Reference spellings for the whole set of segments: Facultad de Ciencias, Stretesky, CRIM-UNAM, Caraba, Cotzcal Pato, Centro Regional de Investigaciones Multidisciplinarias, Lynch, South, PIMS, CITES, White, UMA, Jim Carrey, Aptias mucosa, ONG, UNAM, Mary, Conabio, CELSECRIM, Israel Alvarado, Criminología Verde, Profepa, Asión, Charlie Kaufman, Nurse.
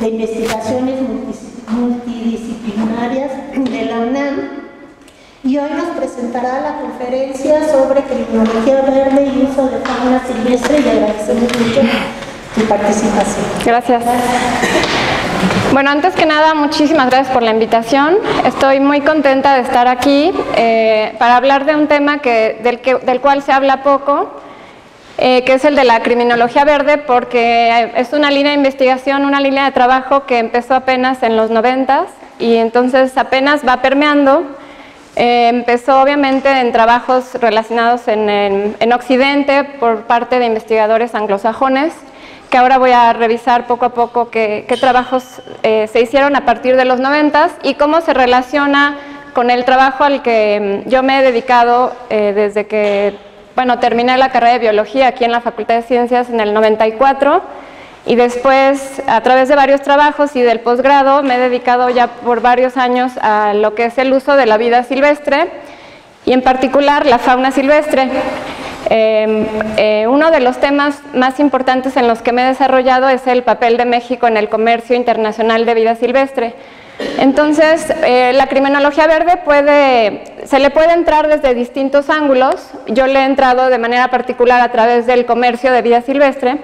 de investigaciones multidisciplinarias de la UNAM, y hoy nos presentará la conferencia sobre criminología verde y uso de fauna silvestre, y agradecemos mucho su participación. Gracias. Bueno, antes que nada, muchísimas gracias por la invitación. Estoy muy contenta de estar aquí para hablar de un tema del cual se habla poco, que es el de la criminología verde, porque es una línea de investigación, una línea de trabajo que empezó apenas en los 90s y entonces apenas va permeando. Empezó obviamente en trabajos relacionados en Occidente por parte de investigadores anglosajones, que ahora voy a revisar poco a poco qué trabajos se hicieron a partir de los 90s y cómo se relaciona con el trabajo al que yo me he dedicado desde que, bueno, terminé la carrera de biología aquí en la Facultad de Ciencias en el 94, y después, a través de varios trabajos y del posgrado, me he dedicado ya por varios años a lo que es el uso de la vida silvestre y en particular la fauna silvestre. Uno de los temas más importantes en los que me he desarrollado es el papel de México en el comercio internacional de vida silvestre. Entonces, la criminología verde se le puede entrar desde distintos ángulos. Yo le he entrado de manera particular a través del comercio de vida silvestre.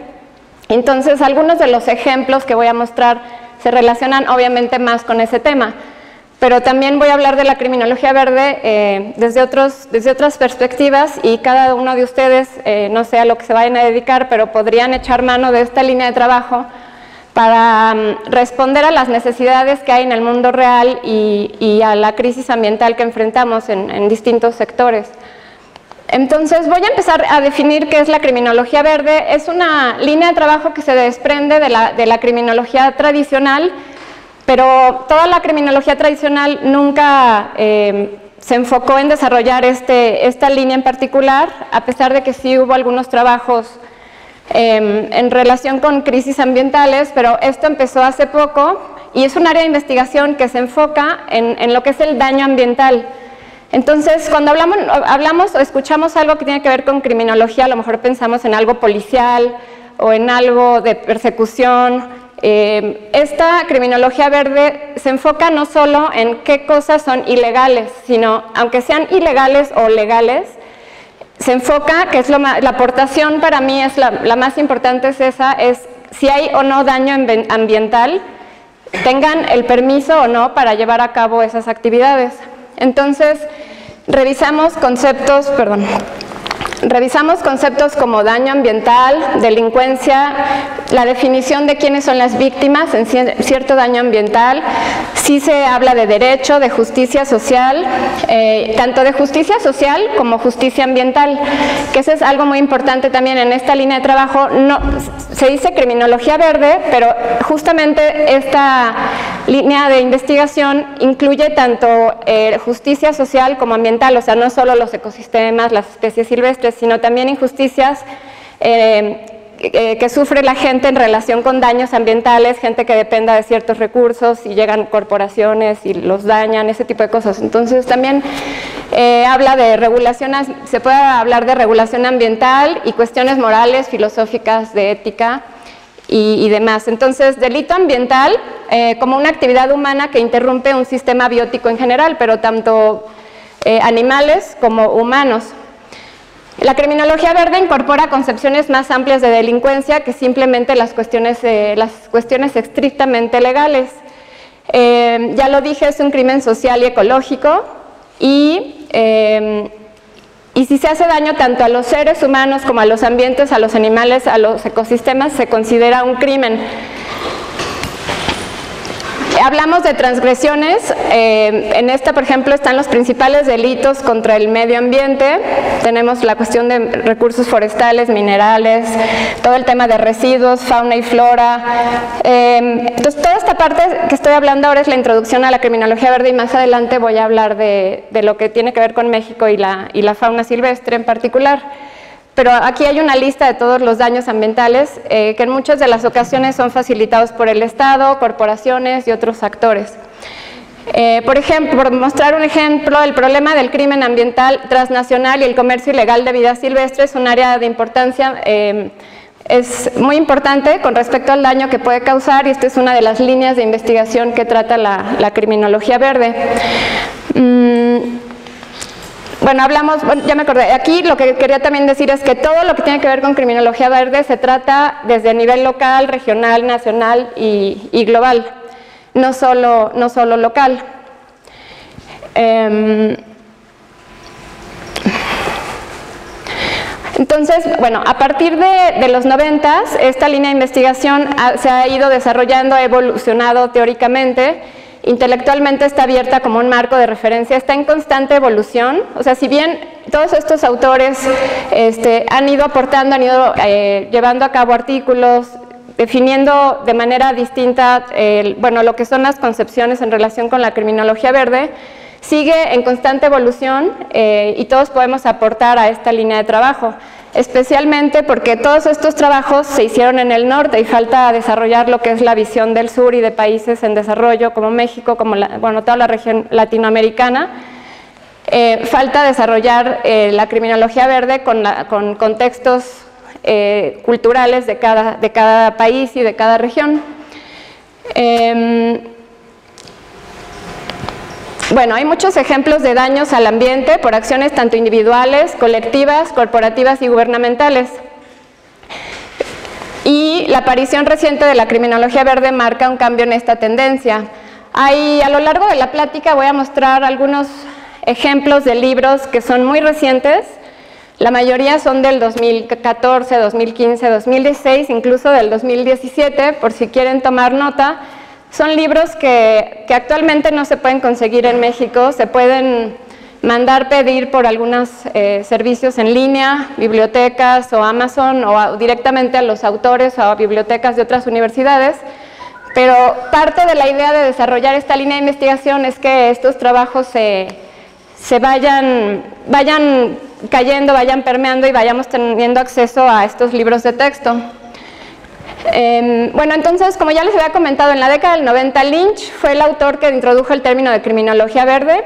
Entonces, algunos de los ejemplos que voy a mostrar se relacionan obviamente más con ese tema, pero también voy a hablar de la criminología verde desde otras perspectivas, y cada uno de ustedes, no sé a lo que se vayan a dedicar, pero podrían echar mano de esta línea de trabajo para responder a las necesidades que hay en el mundo real y a la crisis ambiental que enfrentamos en distintos sectores. Entonces, voy a empezar a definir qué es la criminología verde. Es una línea de trabajo que se desprende de la criminología tradicional, pero toda la criminología tradicional nunca se enfocó en desarrollar esta línea en particular, a pesar de que sí hubo algunos trabajos en relación con crisis ambientales, pero esto empezó hace poco y es un área de investigación que se enfoca en lo que es el daño ambiental. Entonces, cuando hablamos o escuchamos algo que tiene que ver con criminología, a lo mejor pensamos en algo policial o en algo de persecución. Esta criminología verde se enfoca no solo en qué cosas son ilegales, sino, aunque sean ilegales o legales, se enfoca, que es la aportación para mí es la más importante, es esa, es si hay o no daño ambiental, tengan el permiso o no para llevar a cabo esas actividades. Entonces, revisamos conceptos como daño ambiental, delincuencia, la definición de quiénes son las víctimas en cierto daño ambiental. Sí se habla de derecho, de justicia social, tanto de justicia social como justicia ambiental, que eso es algo muy importante también en esta línea de trabajo. No, se dice criminología verde, pero justamente esta línea de investigación incluye tanto justicia social como ambiental, o sea, no solo los ecosistemas, las especies silvestres, sino también injusticias que sufre la gente en relación con daños ambientales, gente que dependa de ciertos recursos y llegan corporaciones y los dañan, ese tipo de cosas. Entonces también habla de regulación, se puede hablar de regulación ambiental y cuestiones morales, filosóficas, de ética y demás. Entonces, delito ambiental como una actividad humana que interrumpe un sistema biótico en general, pero tanto animales como humanos. La criminología verde incorpora concepciones más amplias de delincuencia que simplemente las cuestiones estrictamente legales. Ya lo dije, es un crimen social y ecológico, y si se hace daño tanto a los seres humanos como a los ambientes, a los animales, a los ecosistemas, se considera un crimen. Hablamos de transgresiones, en esta por ejemplo están los principales delitos contra el medio ambiente, tenemos la cuestión de recursos forestales, minerales, todo el tema de residuos, fauna y flora. Entonces, toda esta parte que estoy hablando ahora es la introducción a la criminología verde, y más adelante voy a hablar de lo que tiene que ver con México y la fauna silvestre en particular. Pero aquí hay una lista de todos los daños ambientales que en muchas de las ocasiones son facilitados por el Estado, corporaciones y otros actores. Por ejemplo, por mostrar un ejemplo, el problema del crimen ambiental transnacional y el comercio ilegal de vida silvestre es un área de importancia Es muy importante con respecto al daño que puede causar, y esta es una de las líneas de investigación que trata la criminología verde. Bueno, hablamos, ya me acordé, aquí lo que quería también decir es que todo lo que tiene que ver con criminología verde se trata desde a nivel local, regional, nacional y global, no solo local. Entonces, bueno, a partir de los 90, esta línea de investigación se ha ido desarrollando, ha evolucionado teóricamente, intelectualmente está abierta como un marco de referencia, está en constante evolución. O sea, si bien todos estos autores han ido aportando, han ido llevando a cabo artículos, definiendo de manera distinta lo que son las concepciones en relación con la criminología verde, sigue en constante evolución y todos podemos aportar a esta línea de trabajo, especialmente porque todos estos trabajos se hicieron en el norte y falta desarrollar lo que es la visión del sur y de países en desarrollo como México, como toda la región latinoamericana. Falta desarrollar la criminología verde con contextos culturales de cada país y de cada región. Bueno, hay muchos ejemplos de daños al ambiente por acciones tanto individuales, colectivas, corporativas y gubernamentales. Y la aparición reciente de la criminología verde marca un cambio en esta tendencia. A lo largo de la plática voy a mostrar algunos ejemplos de libros que son muy recientes. La mayoría son del 2014, 2015, 2016, incluso del 2017, por si quieren tomar nota. Son libros que actualmente no se pueden conseguir en México, se pueden mandar pedir por algunos servicios en línea, bibliotecas o Amazon, o directamente a los autores o a bibliotecas de otras universidades, pero parte de la idea de desarrollar esta línea de investigación es que estos trabajos se vayan cayendo, vayan permeando y vayamos teniendo acceso a estos libros de texto. Bueno, entonces, como ya les había comentado, en la década del 90 Lynch fue el autor que introdujo el término de criminología verde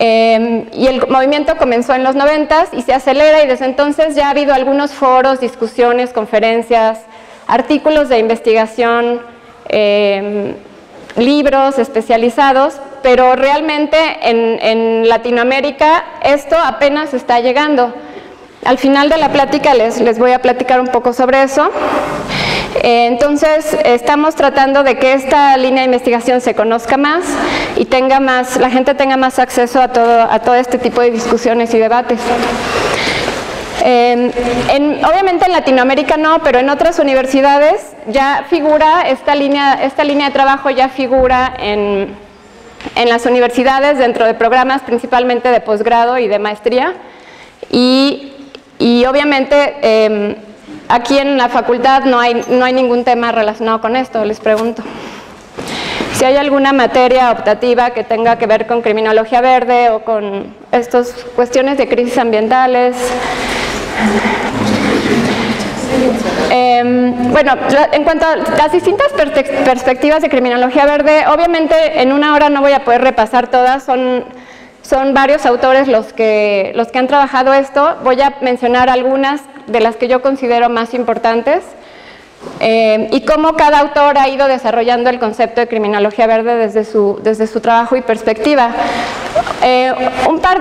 y el movimiento comenzó en los 90 y se acelera, y desde entonces ya ha habido algunos foros, discusiones, conferencias, artículos de investigación, libros especializados, pero realmente en Latinoamérica esto apenas está llegando. Al final de la plática les voy a platicar un poco sobre eso. Entonces, estamos tratando de que esta línea de investigación se conozca más y la gente tenga más acceso a todo este tipo de discusiones y debates. Obviamente en Latinoamérica no, pero en otras universidades ya figura esta línea de trabajo, ya figura en las universidades dentro de programas principalmente de posgrado y de maestría, y obviamente aquí en la facultad no hay ningún tema relacionado con esto. Les pregunto si hay alguna materia optativa que tenga que ver con criminología verde o con estas cuestiones de crisis ambientales. Bueno, en cuanto a las distintas perspectivas de criminología verde, obviamente en una hora no voy a poder repasar todas, son varios autores los que han trabajado esto. Voy a mencionar algunas de las que yo considero más importantes y cómo cada autor ha ido desarrollando el concepto de criminología verde desde su trabajo y perspectiva. Un par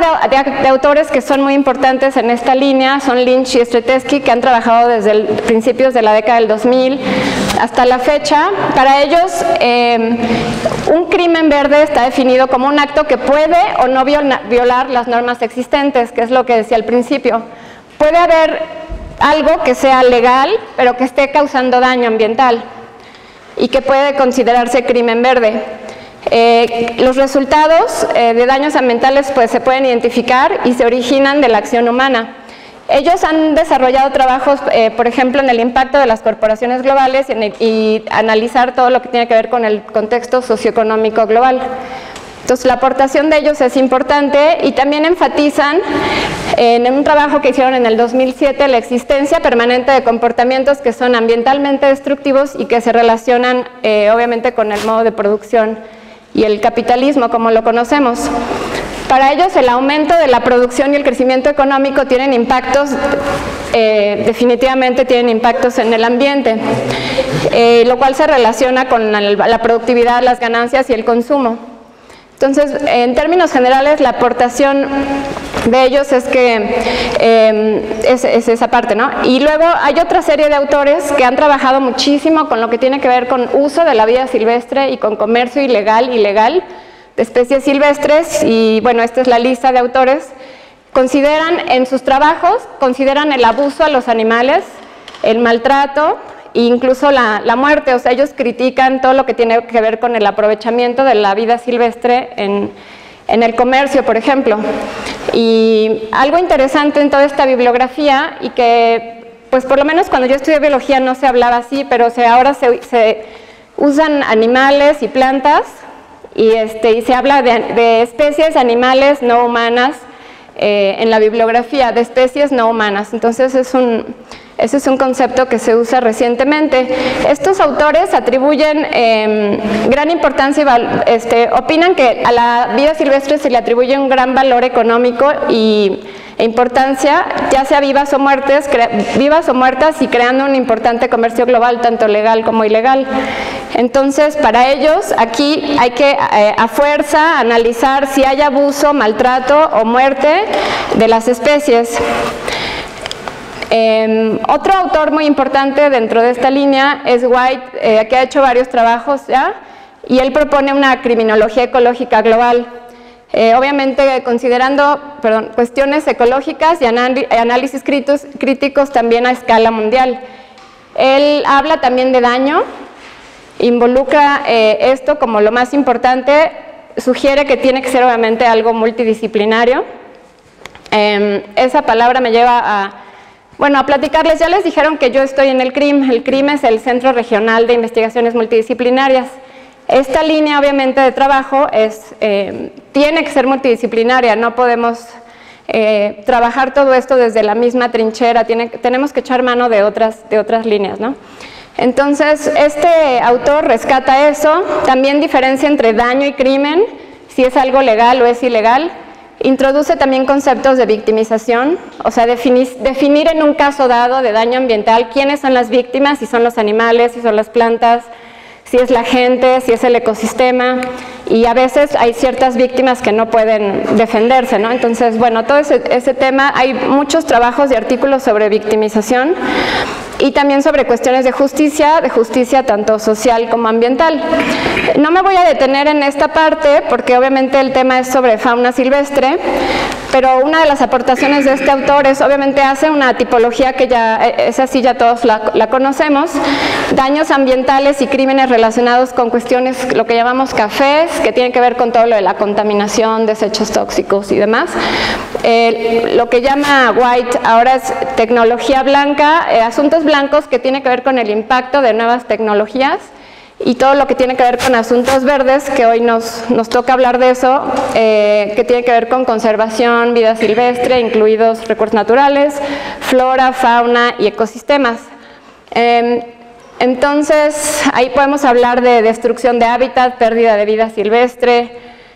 de autores que son muy importantes en esta línea son Lynch y Stretesky, que han trabajado desde principios de la década del 2000 hasta la fecha. Para ellos, un crimen verde está definido como un acto que puede o no violar las normas existentes, que es lo que decía al principio. Puede haber algo que sea legal, pero que esté causando daño ambiental y que puede considerarse crimen verde. Los resultados de daños ambientales se pueden identificar y se originan de la acción humana. Ellos han desarrollado trabajos, por ejemplo, en el impacto de las corporaciones globales y analizar todo lo que tiene que ver con el contexto socioeconómico global. Entonces, la aportación de ellos es importante, y también enfatizan en un trabajo que hicieron en el 2007 la existencia permanente de comportamientos que son ambientalmente destructivos y que se relacionan obviamente con el modo de producción y el capitalismo como lo conocemos. Para ellos, el aumento de la producción y el crecimiento económico tienen impactos, definitivamente tienen impactos en el ambiente, lo cual se relaciona con la productividad, las ganancias y el consumo. Entonces, en términos generales, la aportación de ellos es que es esa parte, ¿no? Y luego hay otra serie de autores que han trabajado muchísimo con lo que tiene que ver con uso de la vida silvestre y con comercio ilegal y legal de especies silvestres, y bueno, esta es la lista de autores. Consideran en sus trabajos, consideran el abuso a los animales, el maltrato e incluso la muerte. O sea, ellos critican todo lo que tiene que ver con el aprovechamiento de la vida silvestre en el comercio, por ejemplo. Y algo interesante en toda esta bibliografía, y que pues por lo menos cuando yo estudié biología no se hablaba así, pero ahora se usan animales y plantas, y se habla de especies animales no humanas en la bibliografía, de especies no humanas. Entonces ese es un concepto que se usa recientemente. Estos autores atribuyen gran importancia, y opinan que a la vida silvestre se le atribuye un gran valor económico e importancia, ya sea vivas o muertas, y creando un importante comercio global, tanto legal como ilegal. Entonces, para ellos, aquí hay que a fuerza analizar si hay abuso, maltrato o muerte de las especies. Otro autor muy importante dentro de esta línea es White, que ha hecho varios trabajos ya, y él propone una criminología ecológica global. Obviamente considerando cuestiones ecológicas y análisis críticos también a escala mundial. Él habla también de daño, involucra esto como lo más importante, sugiere que tiene que ser obviamente algo multidisciplinario. Esa palabra me lleva a platicarles. Ya les dijeron que yo estoy en el CRIM. El CRIM es el Centro Regional de Investigaciones Multidisciplinarias. Esta línea, obviamente, de trabajo tiene que ser multidisciplinaria, no podemos trabajar todo esto desde la misma trinchera, tenemos que echar mano de otras líneas, ¿no? Entonces, este autor rescata eso, también diferencia entre daño y crimen, si es algo legal o es ilegal, introduce también conceptos de victimización, o sea, definir en un caso dado de daño ambiental quiénes son las víctimas, si son los animales, si son las plantas, si es la gente, si es el ecosistema, y a veces hay ciertas víctimas que no pueden defenderse, ¿no? Entonces, bueno, todo ese tema, hay muchos trabajos y artículos sobre victimización y también sobre cuestiones de justicia tanto social como ambiental. No me voy a detener en esta parte porque obviamente el tema es sobre fauna silvestre, pero una de las aportaciones de este autor es, obviamente, hace una tipología que ya es así, ya todos la conocemos, daños ambientales y crímenes relacionados con cuestiones, lo que llamamos cafés, que tienen que ver con todo lo de la contaminación, desechos tóxicos y demás. Lo que llama White ahora es tecnología blanca, asuntos blancos que tienen que ver con el impacto de nuevas tecnologías, y todo lo que tiene que ver con asuntos verdes, que hoy nos toca hablar de eso, que tiene que ver con conservación, vida silvestre, incluidos recursos naturales, flora, fauna y ecosistemas. Entonces, ahí podemos hablar de destrucción de hábitat, pérdida de vida silvestre,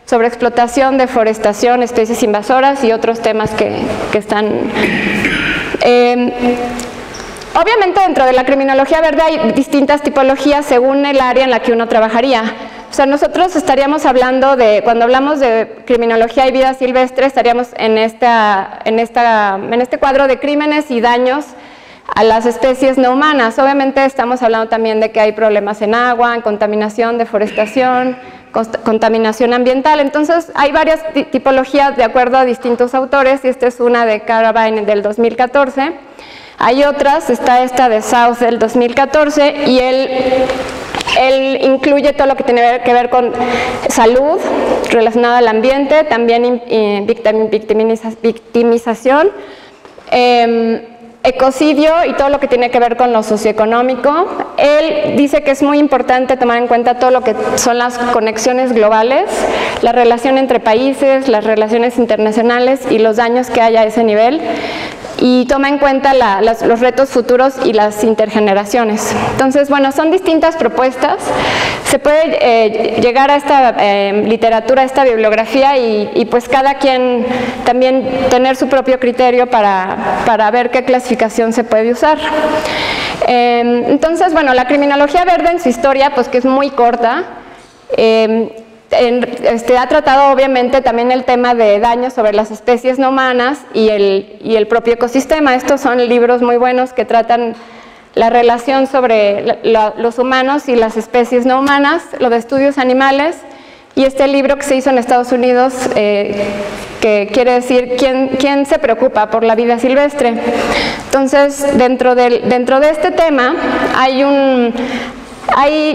sobreexplotación, deforestación, especies invasoras y otros temas que están... Obviamente dentro de la criminología verde hay distintas tipologías según el área en la que uno trabajaría. O sea, nosotros estaríamos hablando de, cuando hablamos de criminología y vida silvestre, estaríamos en este cuadro de crímenes y daños a las especies no humanas. Obviamente estamos hablando también de que hay problemas en agua, en contaminación, deforestación, contaminación ambiental. Entonces hay varias tipologías de acuerdo a distintos autores, y esta es una de Caraba del 2014. Hay otras, está esta de South del 2014, y él incluye todo lo que tiene que ver con salud relacionada al ambiente, también victimización, ecocidio y todo lo que tiene que ver con lo socioeconómico. Él dice que es muy importante tomar en cuenta todo lo que son las conexiones globales, la relación entre países, las relaciones internacionales y los daños que hay a ese nivel, y toma en cuenta los retos futuros y las intergeneraciones. Entonces, bueno, son distintas propuestas. Se puede llegar a esta literatura, a esta bibliografía y pues cada quien también tener su propio criterio para ver qué clasificación se puede usar. Entonces, bueno, la criminología verde en su historia, pues que es muy corta, ha tratado obviamente también el tema de daños sobre las especies no humanas y el propio ecosistema. Estos son libros muy buenos que tratan la relación sobre los humanos y las especies no humanas, lo de estudios animales, y este libro que se hizo en Estados Unidos, que quiere decir ¿quién se preocupa por la vida silvestre? Entonces, dentro de este tema hay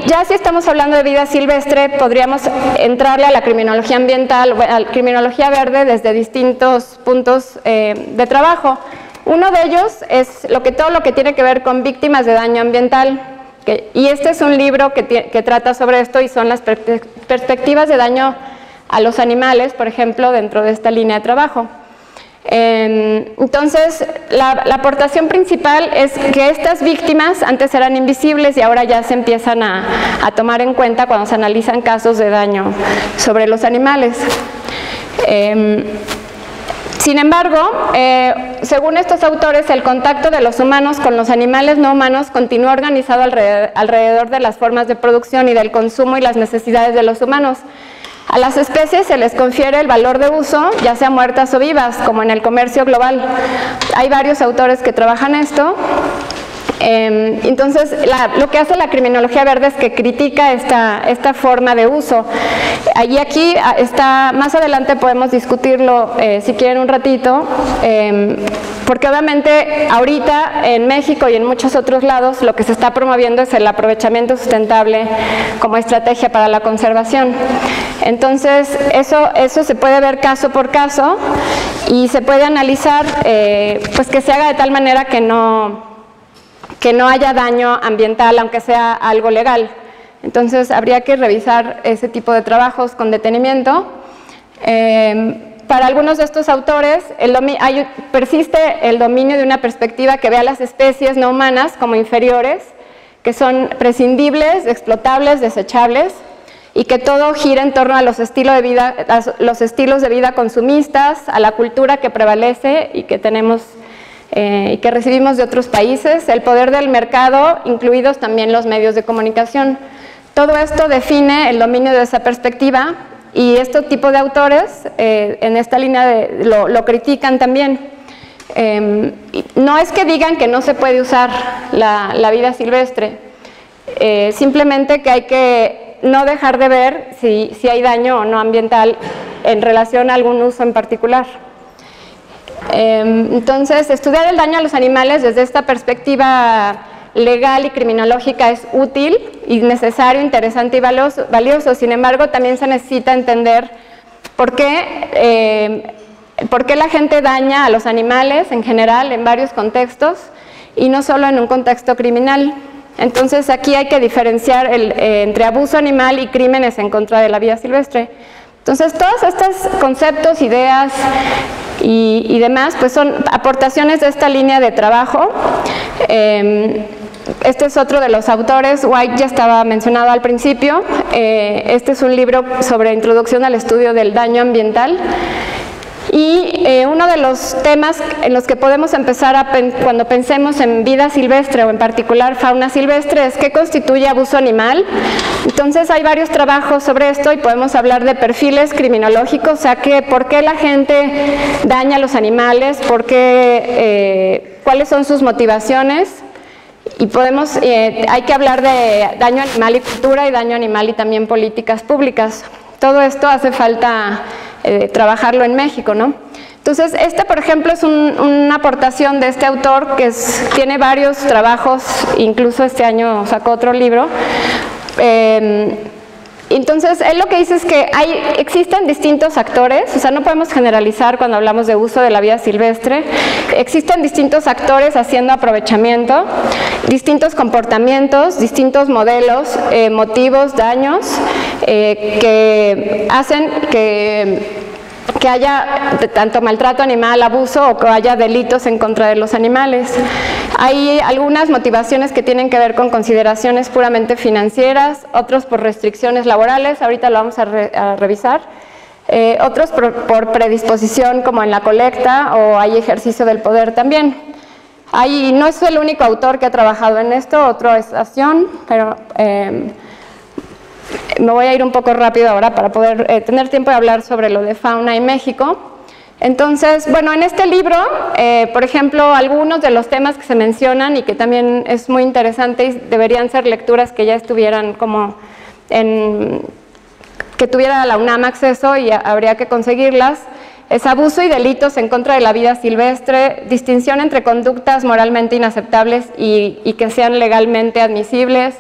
ya si estamos hablando de vida silvestre, podríamos entrarle a la criminología ambiental, a la criminología verde desde distintos puntos de trabajo. Uno de ellos es todo lo que tiene que ver con víctimas de daño ambiental. Y este es un libro que trata sobre esto y son las perspectivas de daño a los animales, por ejemplo, dentro de esta línea de trabajo. Entonces, la aportación principal es que estas víctimas antes eran invisibles y ahora ya se empiezan a tomar en cuenta cuando se analizan casos de daño sobre los animales. Sin embargo, según estos autores, el contacto de los humanos con los animales no humanos continúa organizado alrededor de las formas de producción y del consumo y las necesidades de los humanos. A las especies se les confiere el valor de uso, ya sea muertas o vivas, como en el comercio global. Hay varios autores que trabajan esto. Entonces, lo que hace la criminología verde es que critica esta forma de uso. Y aquí está, más adelante podemos discutirlo, si quieren un ratito, porque obviamente ahorita en México y en muchos otros lados lo que se está promoviendo es el aprovechamiento sustentable como estrategia para la conservación. Entonces, eso se puede ver caso por caso y se puede analizar pues que se haga de tal manera que no haya daño ambiental, aunque sea algo legal. Entonces, habría que revisar ese tipo de trabajos con detenimiento. Para algunos de estos autores, persiste el dominio de una perspectiva que ve a las especies no humanas como inferiores, que son prescindibles, explotables, desechables, y que todo gira en torno a los estilos de vida consumistas, a la cultura que prevalece y que tenemos y que recibimos de otros países, el poder del mercado, incluidos también los medios de comunicación. Todo esto define el dominio de esa perspectiva y este tipo de autores en esta línea lo critican también. No es que digan que no se puede usar la vida silvestre, simplemente que hay que no dejar de ver si hay daño o no ambiental en relación a algún uso en particular. Entonces, estudiar el daño a los animales desde esta perspectiva legal y criminológica es útil y necesario, interesante y valioso. Sin embargo, también se necesita entender por qué la gente daña a los animales en general en varios contextos y no solo en un contexto criminal. Entonces, aquí hay que diferenciar entre abuso animal y crímenes en contra de la vida silvestre. Entonces, todos estos conceptos, ideas y demás, pues son aportaciones de esta línea de trabajo. Este es otro de los autores, White ya estaba mencionado al principio. Este es un libro sobre introducción al estudio del daño ambiental. Y uno de los temas en los que podemos empezar cuando pensemos en vida silvestre o en particular fauna silvestre es qué constituye abuso animal. Entonces hay varios trabajos sobre esto y podemos hablar de perfiles criminológicos, o sea, por qué la gente daña a los animales, cuáles son sus motivaciones. Y hay que hablar de daño animal y cultura y daño animal y también políticas públicas. Todo esto hace falta trabajarlo en México, ¿no? Entonces, esta, por ejemplo, es una aportación de este autor que tiene varios trabajos, incluso este año sacó otro libro. Entonces, él lo que dice es que existen distintos actores, o sea, no podemos generalizar cuando hablamos de uso de la vida silvestre, existen distintos actores haciendo aprovechamiento, distintos comportamientos, distintos modelos, motivos, daños, que hacen que haya tanto maltrato animal, abuso o que haya delitos en contra de los animales. Hay algunas motivaciones que tienen que ver con consideraciones puramente financieras, otros por restricciones laborales, ahorita lo vamos a revisar, otros por predisposición como en la colecta o hay ejercicio del poder también. No es el único autor que ha trabajado en esto, otro es Asión, pero... me voy a ir un poco rápido ahora para poder tener tiempo de hablar sobre lo de fauna y México. Entonces, bueno, en este libro, por ejemplo, algunos de los temas que se mencionan y que también es muy interesante y deberían ser lecturas que ya estuvieran como que tuviera la UNAM acceso y habría que conseguirlas, es abuso y delitos en contra de la vida silvestre, distinción entre conductas moralmente inaceptables y que sean legalmente admisibles,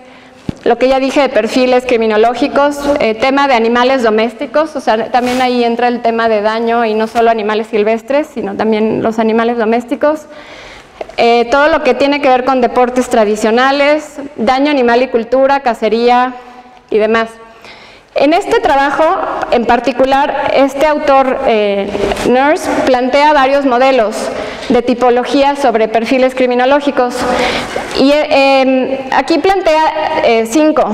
lo que ya dije de perfiles criminológicos, tema de animales domésticos, o sea, también ahí entra el tema de daño y no solo animales silvestres, sino también los animales domésticos, todo lo que tiene que ver con deportes tradicionales, daño animal y cultura, cacería y demás. En este trabajo, en particular, este autor, Nurse, plantea varios modelos de tipología sobre perfiles criminológicos. Y aquí plantea 5.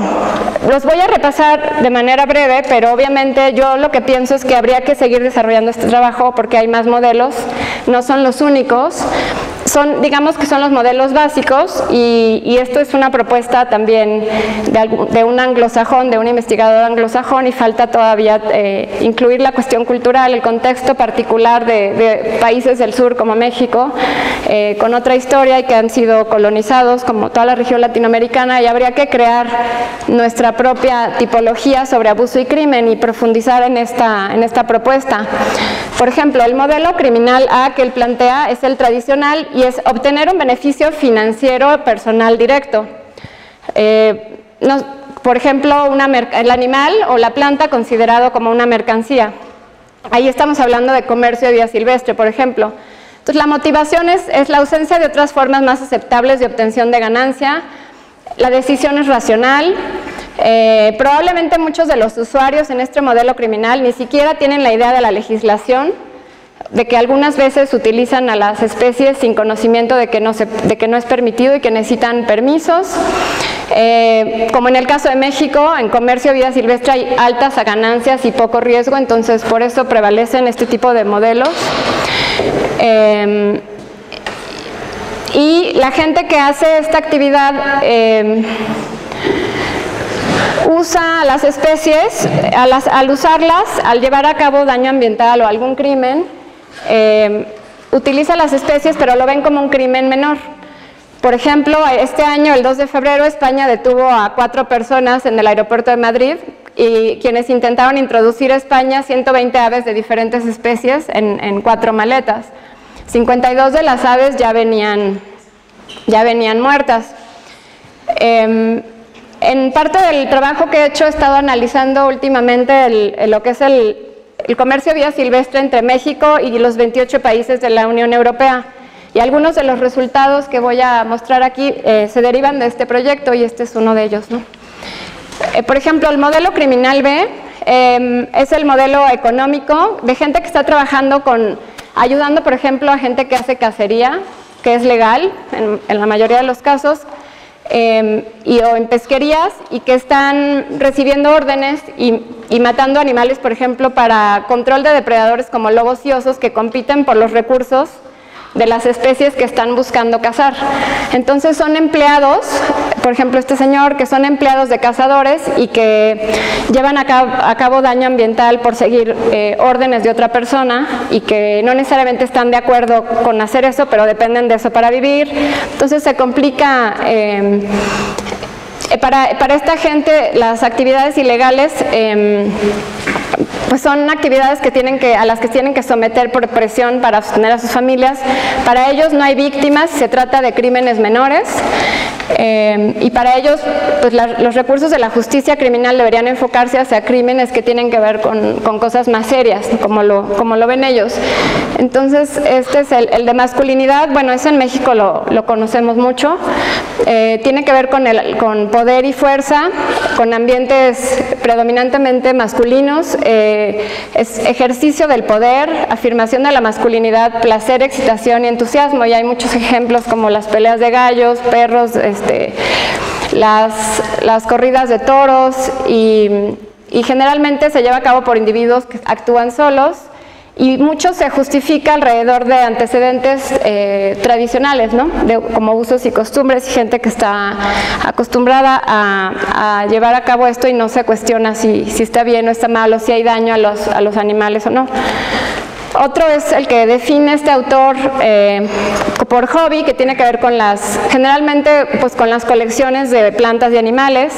Los voy a repasar de manera breve, pero obviamente yo lo que pienso es que habría que seguir desarrollando este trabajo porque hay más modelos, no son los únicos. Son, digamos que son los modelos básicos y esto es una propuesta también de un anglosajón, de un investigador anglosajón y falta todavía incluir la cuestión cultural, el contexto particular de países del sur como México, con otra historia y que han sido colonizados como toda la región latinoamericana y habría que crear nuestra propia tipología sobre abuso y crimen y profundizar en esta propuesta. Por ejemplo, el modelo criminal A que él plantea es el tradicional y es obtener un beneficio financiero personal directo. Por ejemplo, el animal o la planta considerado como una mercancía. Ahí estamos hablando de comercio de vida silvestre, por ejemplo. Entonces, la motivación es la ausencia de otras formas más aceptables de obtención de ganancia, la decisión es racional. Probablemente muchos de los usuarios en este modelo criminal ni siquiera tienen la idea de la legislación, de que algunas veces utilizan a las especies sin conocimiento de que no es permitido y que necesitan permisos. Como en el caso de México, en comercio de vida silvestre hay altas ganancias y poco riesgo, entonces por eso prevalecen este tipo de modelos. Y la gente que hace esta actividad usa las especies, al usarlas, al llevar a cabo daño ambiental o algún crimen, utiliza las especies pero lo ven como un crimen menor. Por ejemplo, este año, el 2 de febrero, España detuvo a 4 personas en el aeropuerto de Madrid y quienes intentaron introducir a España 120 aves de diferentes especies en 4 maletas. 52 de las aves ya venían muertas. En parte del trabajo que he hecho he estado analizando últimamente lo que es el comercio de vida silvestre entre México y los 28 países de la Unión Europea. Y algunos de los resultados que voy a mostrar aquí se derivan de este proyecto y este es uno de ellos, ¿no? Por ejemplo, el modelo criminal B es el modelo económico de gente que está trabajando ayudando, por ejemplo, a gente que hace cacería, que es legal en la mayoría de los casos, o en pesquerías y que están recibiendo órdenes y matando animales, por ejemplo, para control de depredadores como lobos y osos que compiten por los recursos de las especies que están buscando cazar. Entonces son empleados, por ejemplo este señor, que son empleados de cazadores y que llevan a cabo daño ambiental por seguir órdenes de otra persona y que no necesariamente están de acuerdo con hacer eso, pero dependen de eso para vivir. Entonces se complica... Para esta gente las actividades ilegales pues son actividades que tienen que, a las que tienen que someter por presión para sostener a sus familias. Para ellos no hay víctimas, se trata de crímenes menores, y para ellos pues los recursos de la justicia criminal deberían enfocarse hacia crímenes que tienen que ver con cosas más serias, como lo ven ellos. Entonces, este es el de masculinidad. Bueno, eso en México lo conocemos mucho. Tiene que ver con poder y fuerza, con ambientes predominantemente masculinos. Es ejercicio del poder, afirmación de la masculinidad, placer, excitación y entusiasmo. Y hay muchos ejemplos como las peleas de gallos, perros, las corridas de toros, y generalmente se lleva a cabo por individuos que actúan solos, y mucho se justifica alrededor de antecedentes tradicionales, ¿no? Como usos y costumbres, y gente que está acostumbrada a llevar a cabo esto y no se cuestiona si está bien o está mal, o si hay daño a los animales o no. Otro es el que define este autor por hobby, que tiene que ver con generalmente pues con las colecciones de plantas y animales.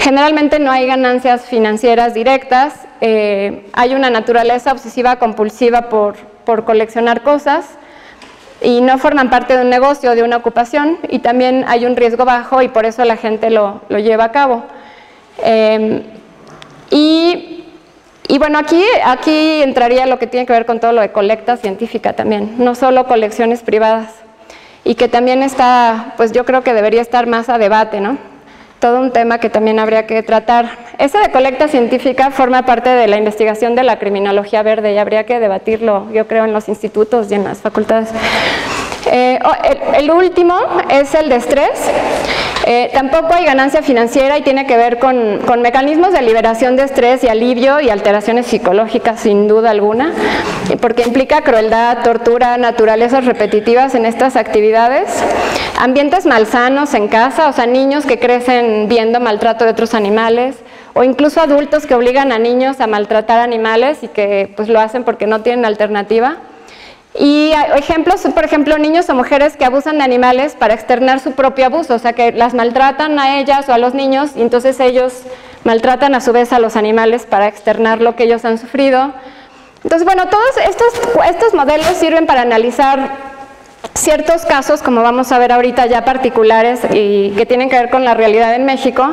Generalmente no hay ganancias financieras directas, hay una naturaleza obsesiva compulsiva por coleccionar cosas, y no forman parte de un negocio, de una ocupación, y también hay un riesgo bajo, y por eso la gente lo lleva a cabo. Y bueno, aquí entraría lo que tiene que ver con todo lo de colecta científica también, no solo colecciones privadas, y que también está, pues yo creo que debería estar más a debate, ¿no? Todo un tema que también habría que tratar. Esa de colecta científica forma parte de la investigación de la criminología verde, y habría que debatirlo, yo creo, en los institutos y en las facultades. El último es el de estrés. Tampoco hay ganancia financiera, y tiene que ver con mecanismos de liberación de estrés y alivio y alteraciones psicológicas, sin duda alguna, porque implica crueldad, tortura, naturalezas repetitivas en estas actividades, ambientes malsanos en casa, o sea, niños que crecen viendo maltrato de otros animales, o incluso adultos que obligan a niños a maltratar animales y que pues lo hacen porque no tienen alternativa. Y ejemplos, por ejemplo, niños o mujeres que abusan de animales para externar su propio abuso, o sea, que las maltratan a ellas o a los niños, y entonces ellos maltratan a su vez a los animales para externar lo que ellos han sufrido. Entonces, bueno, todos estos modelos sirven para analizar ciertos casos, como vamos a ver ahorita, ya particulares y que tienen que ver con la realidad en México,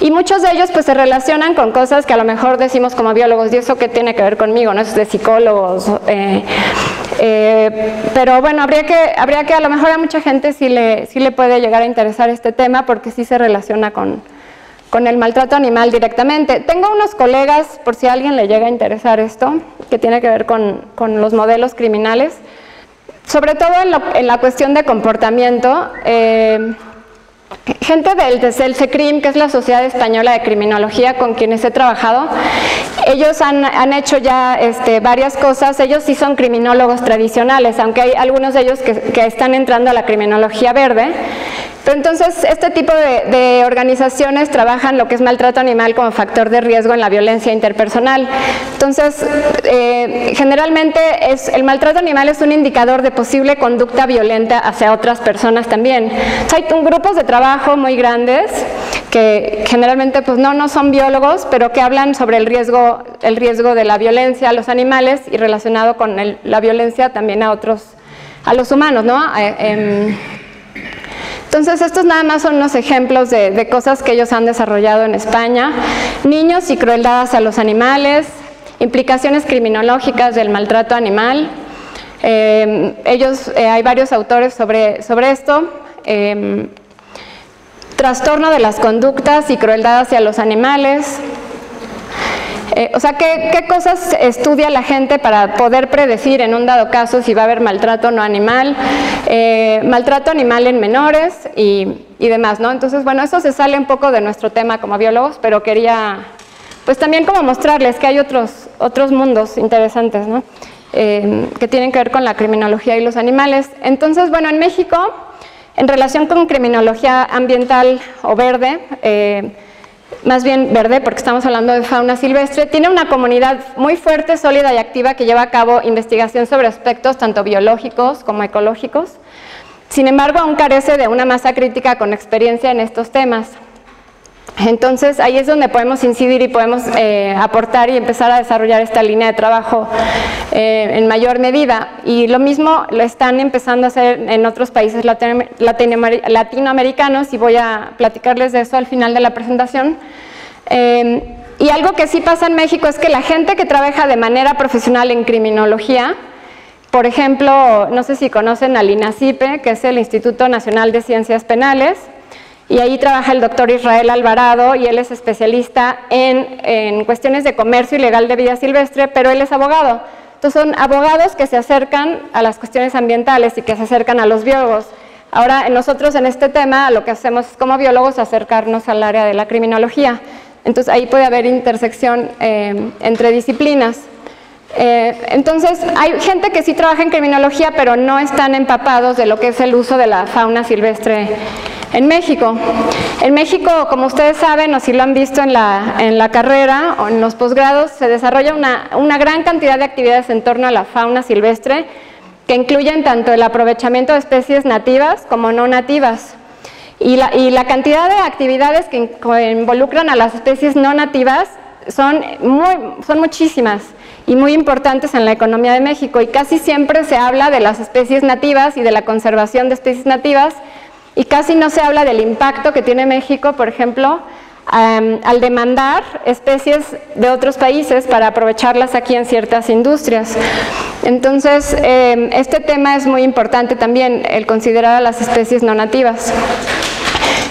y muchos de ellos pues se relacionan con cosas que a lo mejor decimos como biólogos, ¿y eso qué tiene que ver conmigo? ¿No? Eso es de psicólogos, pero bueno, habría que a lo mejor a mucha gente sí le puede llegar a interesar este tema, porque sí se relaciona con el maltrato animal directamente. Tengo unos colegas, por si a alguien le llega a interesar esto, que tiene que ver con los modelos criminales, sobre todo en la cuestión de comportamiento. Gente del CELSECRIM, que es la Sociedad Española de Criminología, con quienes he trabajado, ellos han hecho ya varias cosas. Ellos sí son criminólogos tradicionales, aunque hay algunos de ellos que están entrando a la criminología verde. Pero entonces este tipo de organizaciones trabajan lo que es maltrato animal como factor de riesgo en la violencia interpersonal. Entonces, generalmente el maltrato animal es un indicador de posible conducta violenta hacia otras personas también. Hay grupos de trabajo muy grandes que generalmente pues no son biólogos, pero que hablan sobre el riesgo de la violencia a los animales, y relacionado con la violencia también a los humanos, ¿no? Entonces, estos nada más son unos ejemplos de cosas que ellos han desarrollado en España. Niños y crueldades a los animales, implicaciones criminológicas del maltrato animal. Hay varios autores sobre esto. Trastorno de las conductas y crueldad hacia los animales. O sea, ¿qué cosas estudia la gente para poder predecir en un dado caso si va a haber maltrato o no animal? Maltrato animal en menores y demás, ¿no? Entonces, bueno, eso se sale un poco de nuestro tema como biólogos, pero quería, pues también como mostrarles que hay otros mundos interesantes, ¿no? Que tienen que ver con la criminología y los animales. Entonces, bueno, en México, en relación con criminología ambiental o verde, más bien verde, porque estamos hablando de fauna silvestre, tiene una comunidad muy fuerte, sólida y activa, que lleva a cabo investigación sobre aspectos tanto biológicos como ecológicos. Sin embargo, aún carece de una masa crítica con experiencia en estos temas. Entonces, ahí es donde podemos incidir y podemos aportar y empezar a desarrollar esta línea de trabajo en mayor medida. Y lo mismo lo están empezando a hacer en otros países latinoamericanos, y voy a platicarles de eso al final de la presentación. Y algo que sí pasa en México es que la gente que trabaja de manera profesional en criminología, por ejemplo, no sé si conocen al INACIPE, que es el Instituto Nacional de Ciencias Penales, y ahí trabaja el doctor Israel Alvarado, y él es especialista en cuestiones de comercio ilegal de vida silvestre, pero él es abogado. Entonces son abogados que se acercan a las cuestiones ambientales y que se acercan a los biólogos. Ahora nosotros en este tema lo que hacemos como biólogos es acercarnos al área de la criminología. Entonces ahí puede haber intersección entre disciplinas. Entonces hay gente que sí trabaja en criminología, pero no están empapados de lo que es el uso de la fauna silvestre en México. En México, como ustedes saben, o si lo han visto en la carrera o en los posgrados, se desarrolla una gran cantidad de actividades en torno a la fauna silvestre, que incluyen tanto el aprovechamiento de especies nativas como no nativas. Y la cantidad de actividades que involucran a las especies no nativas son muchísimas y muy importantes en la economía de México, y casi siempre se habla de las especies nativas y de la conservación de especies nativas, y casi no se habla del impacto que tiene México, por ejemplo, al demandar especies de otros países para aprovecharlas aquí en ciertas industrias. Entonces, este tema es muy importante también, el considerar a las especies no nativas.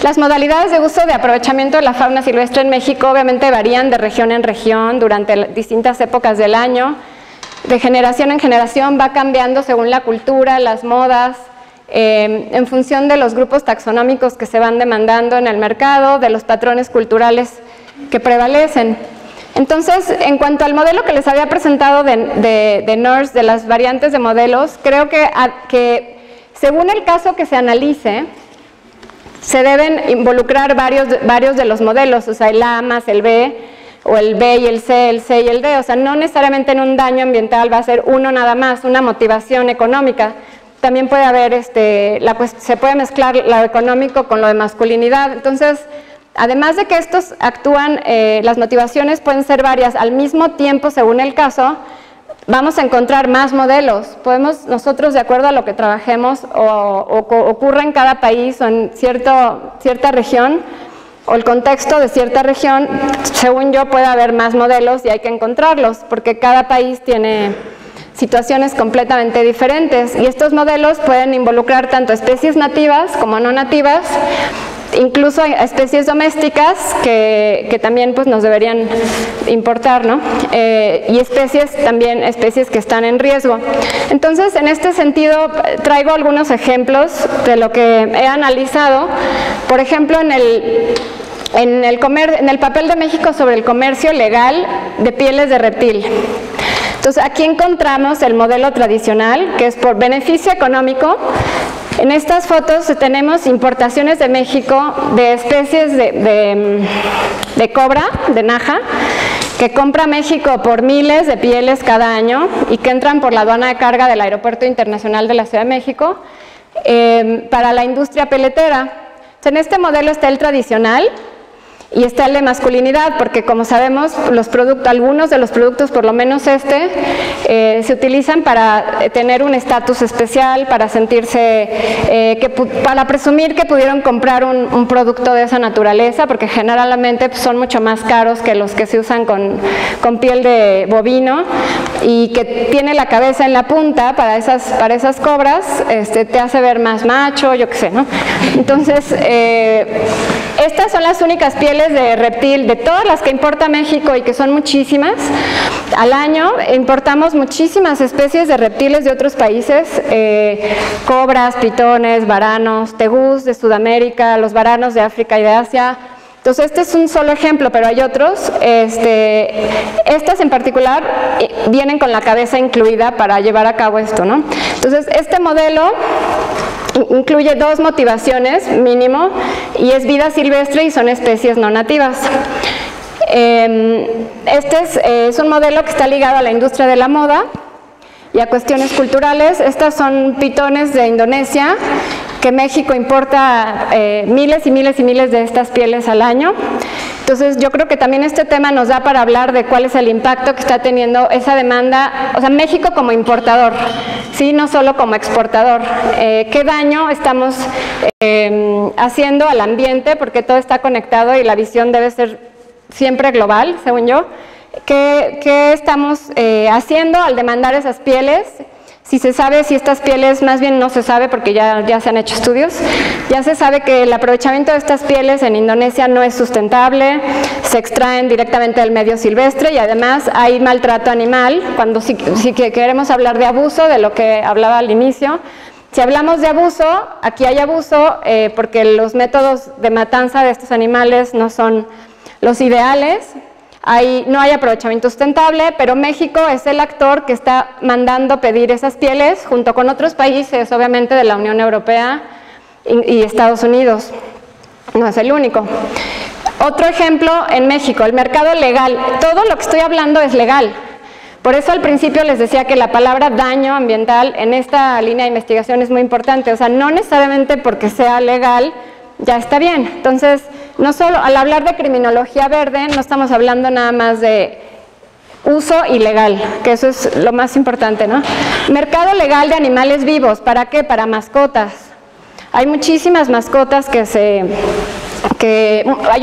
Las modalidades de uso de aprovechamiento de la fauna silvestre en México obviamente varían de región en región durante distintas épocas del año, de generación en generación va cambiando según la cultura, las modas, en función de los grupos taxonómicos que se van demandando en el mercado, de los patrones culturales que prevalecen. Entonces, en cuanto al modelo que les había presentado de Nurse, de las variantes de modelos, creo que según el caso que se analice, se deben involucrar varios de los modelos, o sea, el A más el B, o el B y el C y el D, o sea, no necesariamente en un daño ambiental va a ser uno nada más, una motivación económica. También puede haber, se puede mezclar lo económico con lo de masculinidad. Entonces, además de que estos actúan, las motivaciones pueden ser varias al mismo tiempo, según el caso, vamos a encontrar más modelos. Podemos nosotros, de acuerdo a lo que trabajemos o ocurra en cada país o en cierta región, o el contexto de cierta región, según yo, puede haber más modelos y hay que encontrarlos, porque cada país tiene situaciones completamente diferentes, y estos modelos pueden involucrar tanto especies nativas como no nativas, incluso especies domésticas que también pues, nos deberían importar, ¿no? Y especies que están en riesgo. Entonces, en este sentido, traigo algunos ejemplos de lo que he analizado. Por ejemplo, en el papel de México sobre el comercio legal de pieles de reptil. Entonces, aquí encontramos el modelo tradicional, que es por beneficio económico. En estas fotos tenemos importaciones de México de especies de cobra, de naja, que compra México por miles de pieles cada año y que entran por la aduana de carga del Aeropuerto Internacional de la Ciudad de México para la industria peletera. Entonces, en este modelo está el tradicional, y está el de masculinidad, porque como sabemos, algunos de los productos, por lo menos se utilizan para tener un estatus especial, para sentirse, para presumir que pudieron comprar un producto de esa naturaleza, porque generalmente pues, son mucho más caros que los que se usan con piel de bovino, y que tiene la cabeza en la punta para esas cobras, te hace ver más macho, yo qué sé, ¿no? Entonces, estas son las únicas pieles de reptil, de todas las que importa México, y que son muchísimas al año. Importamos muchísimas especies de reptiles de otros países, cobras, pitones, varanos, tegús de Sudamérica, los varanos de África y de Asia. Entonces este es un solo ejemplo, pero hay otros. Estas en particular vienen con la cabeza incluida para llevar a cabo esto, ¿no? Entonces este modelo incluye dos motivaciones mínimo, y es vida silvestre y son especies no nativas. Este es un modelo que está ligado a la industria de la moda y a cuestiones culturales. Estas son pitones de Indonesia que México importa miles y miles y miles de estas pieles al año. Entonces yo creo que también este tema nos da para hablar de cuál es el impacto que está teniendo esa demanda, o sea, México como importador, ¿sí? No solo como exportador. ¿Qué daño estamos haciendo al ambiente? Porque todo está conectado y la visión debe ser siempre global, según yo. ¿Qué estamos haciendo al demandar esas pieles? Si se sabe, si estas pieles, más bien no se sabe porque ya se han hecho estudios, ya se sabe que el aprovechamiento de estas pieles en Indonesia no es sustentable, se extraen directamente del medio silvestre y además hay maltrato animal. Cuando si queremos hablar de abuso, de lo que hablaba al inicio, si hablamos de abuso, aquí hay abuso porque los métodos de matanza de estos animales no son los ideales. No hay aprovechamiento sustentable, pero México es el actor que está mandando pedir esas pieles junto con otros países, obviamente de la Unión Europea y Estados Unidos. No es el único. Otro ejemplo en México, el mercado legal. Todo lo que estoy hablando es legal. Por eso al principio les decía que la palabra daño ambiental en esta línea de investigación es muy importante. O sea, no necesariamente porque sea legal ya está bien. Entonces, no solo, al hablar de criminología verde, no estamos hablando nada más de uso ilegal, que eso es lo más importante, ¿no? Mercado legal de animales vivos, ¿para qué? Para mascotas. Hay muchísimas mascotas hay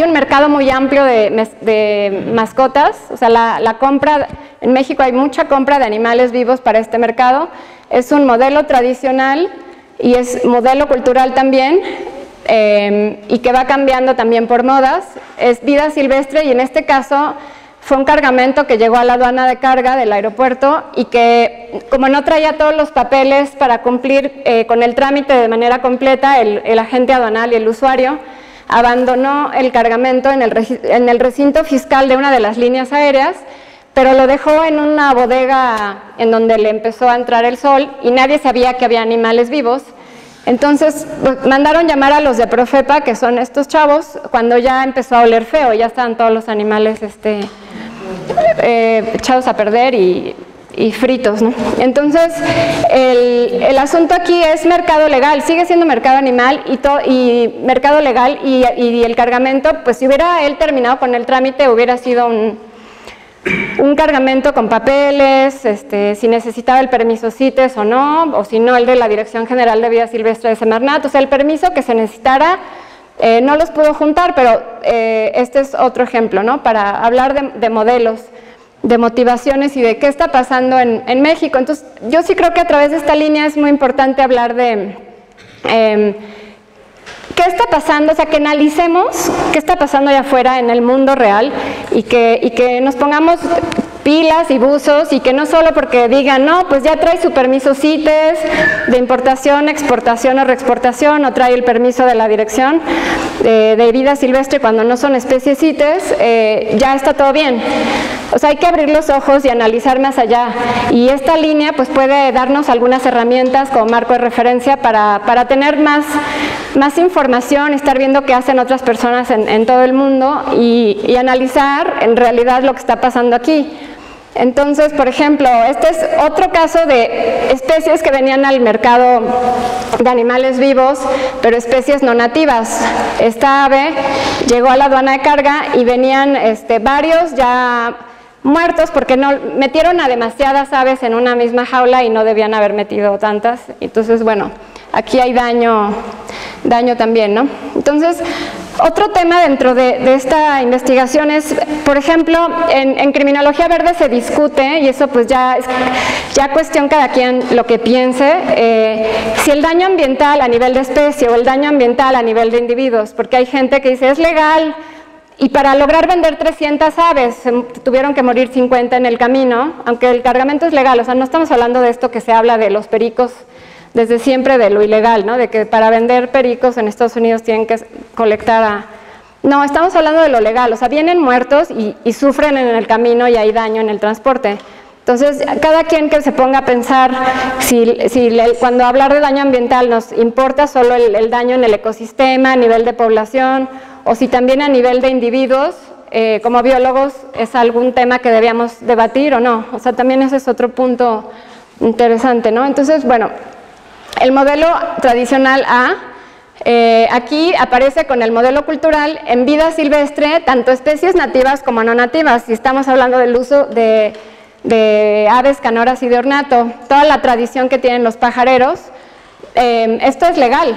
un mercado muy amplio de mascotas, o sea, la compra, en México hay mucha compra de animales vivos para este mercado, es un modelo tradicional y es modelo cultural también, y que va cambiando también por modas, es vida silvestre y en este caso fue un cargamento que llegó a la aduana de carga del aeropuerto y que como no traía todos los papeles para cumplir con el trámite de manera completa, el agente aduanal y el usuario abandonó el cargamento en el recinto fiscal de una de las líneas aéreas, pero lo dejó en una bodega en donde le empezó a entrar el sol y nadie sabía que había animales vivos. Entonces, pues, mandaron llamar a los de Profepa, que son estos chavos, cuando ya empezó a oler feo, ya estaban todos los animales echados a perder y fritos, ¿no? Entonces, el asunto aquí es mercado legal, sigue siendo mercado animal y mercado legal y el cargamento, pues si hubiera él terminado con el trámite, hubiera sido un cargamento con papeles, si necesitaba el permiso CITES o no, o si no el de la Dirección General de Vida Silvestre de Semarnat, o sea, el permiso que se necesitara, no los pudo juntar, pero este es otro ejemplo, ¿no? Para hablar de modelos, de motivaciones y de qué está pasando en México. Entonces, yo sí creo que a través de esta línea es muy importante hablar de ¿qué está pasando? O sea, que analicemos qué está pasando allá afuera en el mundo real y que nos pongamos pilas y buzos y que no solo porque digan, no, pues ya trae su permiso CITES de importación, exportación o reexportación o trae el permiso de la Dirección de Vida Silvestre cuando no son especies CITES, ya está todo bien. O sea, hay que abrir los ojos y analizar más allá. Y esta línea pues puede darnos algunas herramientas como marco de referencia para tener más información, estar viendo qué hacen otras personas en todo el mundo y analizar en realidad lo que está pasando aquí. Entonces, por ejemplo, este es otro caso de especies que venían al mercado de animales vivos, pero especies no nativas. Esta ave llegó a la aduana de carga y venían varios ya muertos porque no metieron a demasiadas aves en una misma jaula y no debían haber metido tantas. Entonces, bueno, aquí hay daño también, ¿no? Entonces, otro tema dentro de esta investigación es, por ejemplo, en criminología verde se discute, y eso pues ya es cuestión cada quien lo que piense, si el daño ambiental a nivel de especie o el daño ambiental a nivel de individuos, porque hay gente que dice, es legal, y para lograr vender 300 aves tuvieron que morir 50 en el camino, aunque el cargamento es legal, o sea, no estamos hablando de esto que se habla de los pericos, desde siempre de lo ilegal, ¿no? De que para vender pericos en Estados Unidos tienen que colectar a... No, estamos hablando de lo legal, o sea, vienen muertos y sufren en el camino y hay daño en el transporte. Entonces, cada quien que se ponga a pensar cuando hablar de daño ambiental nos importa solo el daño en el ecosistema, a nivel de población, o si también a nivel de individuos, como biólogos, es algún tema que debíamos debatir o no. O sea, también ese es otro punto interesante, ¿no? Entonces, bueno... El modelo tradicional A Aquí aparece con el modelo cultural en vida silvestre, tanto especies nativas como no nativas, si estamos hablando del uso de aves, canoras y de ornato, toda la tradición que tienen los pajareros, esto es legal.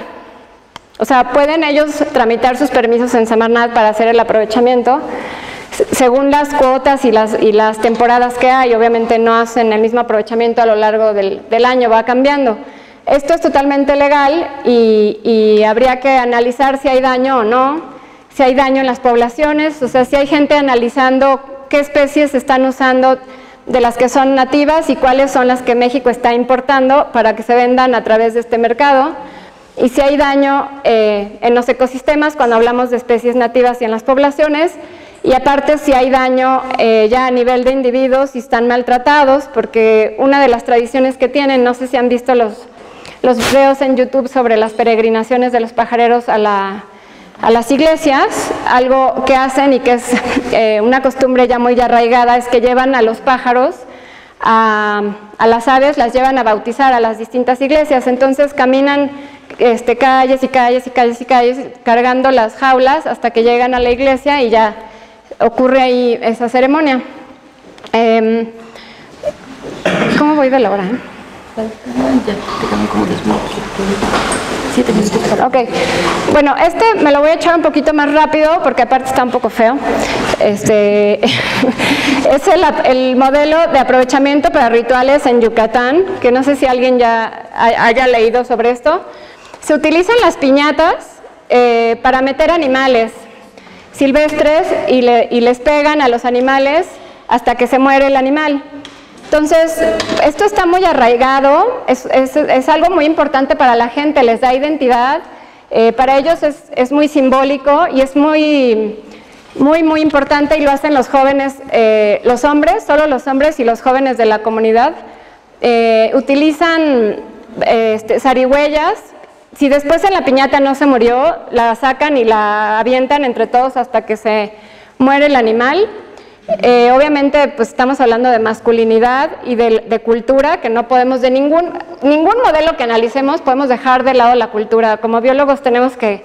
O sea, pueden ellos tramitar sus permisos en Semarnat para hacer el aprovechamiento, según las cuotas y las temporadas que hay. Obviamente no hacen el mismo aprovechamiento a lo largo del año, va cambiando. Esto es totalmente legal y habría que analizar si hay daño o no, si hay daño en las poblaciones, o sea, si hay gente analizando qué especies están usando de las que son nativas y cuáles son las que México está importando para que se vendan a través de este mercado, y si hay daño en los ecosistemas cuando hablamos de especies nativas y en las poblaciones, y aparte si hay daño ya a nivel de individuos, si están maltratados, porque una de las tradiciones que tienen, no sé si han visto los videos en YouTube sobre las peregrinaciones de los pajareros a las iglesias, algo que hacen y que es una costumbre ya muy arraigada, es que llevan a los pájaros, a las aves, las llevan a bautizar a las distintas iglesias, entonces caminan calles y calles y calles y calles cargando las jaulas hasta que llegan a la iglesia y ya ocurre ahí esa ceremonia. ¿Cómo voy de la hora? Ok, bueno, este me lo voy a echar un poquito más rápido porque aparte está un poco feo. Es el modelo de aprovechamiento para rituales en Yucatán, que no sé si alguien ya haya leído sobre esto. Se utilizan las piñatas para meter animales silvestres y les pegan a los animales hasta que se muere el animal. Entonces, esto está muy arraigado, es algo muy importante para la gente, les da identidad, para ellos es muy simbólico y es muy importante, y lo hacen los jóvenes, los hombres, solo los hombres y los jóvenes de la comunidad. Utilizan zarigüeyas, si después en la piñata no se murió, la sacan y la avientan entre todos hasta que se muere el animal. Obviamente pues estamos hablando de masculinidad y de cultura, que no podemos de ningún modelo que analicemos podemos dejar de lado la cultura. Como biólogos tenemos que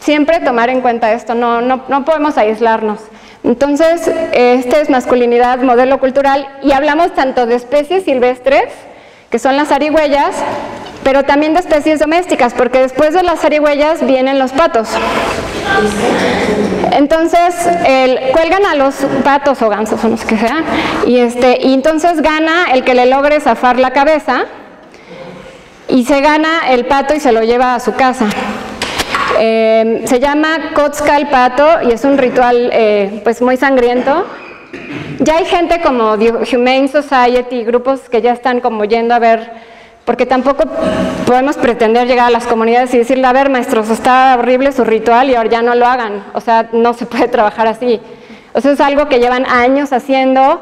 siempre tomar en cuenta esto, no podemos aislarnos. Entonces este es masculinidad, modelo cultural, y hablamos tanto de especies silvestres, que son las zarigüeyas, pero también de especies domésticas, porque después de las zarigüeyas vienen los patos. Entonces, cuelgan a los patos o gansos o no sé qué sea, y entonces gana el que le logre zafar la cabeza, y se gana el pato y se lo lleva a su casa. Se llama Cotzcal Pato y es un ritual pues muy sangriento. Ya hay gente como Humane Society, grupos que ya están como yendo a ver, porque tampoco podemos pretender llegar a las comunidades y decirle, a ver maestros, está horrible su ritual y ahora ya no lo hagan, o sea, no se puede trabajar así. O sea, es algo que llevan años haciendo,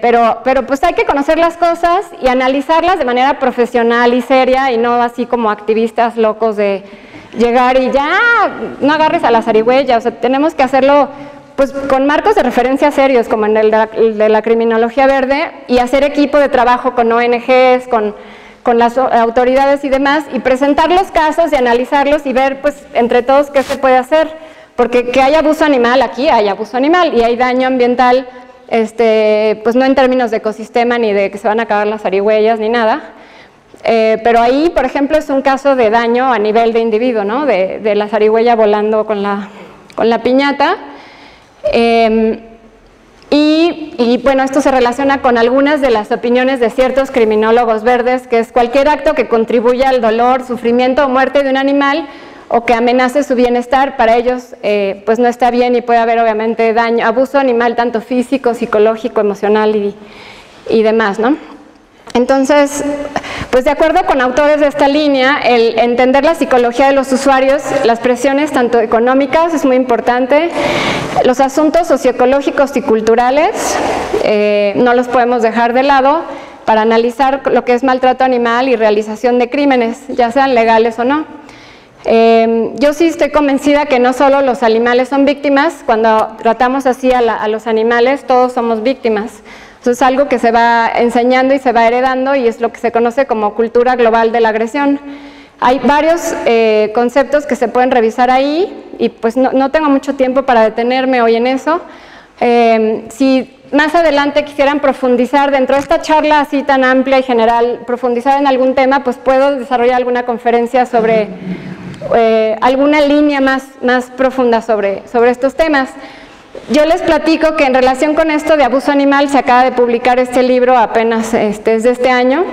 pero pues hay que conocer las cosas y analizarlas de manera profesional y seria, y no así como activistas locos de llegar y ya, no agarres a la zarigüeya. O sea, tenemos que hacerlo pues con marcos de referencia serios, como en el de la criminología verde, y hacer equipo de trabajo con ONGs, con las autoridades y demás, y presentar los casos y analizarlos y ver pues entre todos qué se puede hacer, porque que hay abuso animal, aquí hay abuso animal y hay daño ambiental, pues no en términos de ecosistema ni de que se van a acabar las zarigüeyas ni nada, pero ahí por ejemplo es un caso de daño a nivel de individuo, ¿no? De la zarigüeya volando con la piñata. Y bueno, esto se relaciona con algunas de las opiniones de ciertos criminólogos verdes, que es cualquier acto que contribuya al dolor, sufrimiento o muerte de un animal o que amenace su bienestar, para ellos pues no está bien, y puede haber obviamente daño, abuso animal, tanto físico, psicológico, emocional y demás, ¿no? Entonces, pues de acuerdo con autores de esta línea, el entender la psicología de los usuarios, las presiones tanto económicas, es muy importante, los asuntos socioecológicos y culturales, no los podemos dejar de lado para analizar lo que es maltrato animal y realización de crímenes, ya sean legales o no. Yo sí estoy convencida que no solo los animales son víctimas, cuando tratamos así a los animales, todos somos víctimas. Eso es algo que se va enseñando y se va heredando, y es lo que se conoce como cultura global de la agresión. Hay varios conceptos que se pueden revisar ahí y pues no tengo mucho tiempo para detenerme hoy en eso. Si más adelante quisieran profundizar dentro de esta charla así tan amplia y general, profundizar en algún tema, pues puedo desarrollar alguna conferencia sobre alguna línea más profunda sobre estos temas. Yo les platico que en relación con esto de abuso animal se acaba de publicar este libro apenas, es de este año,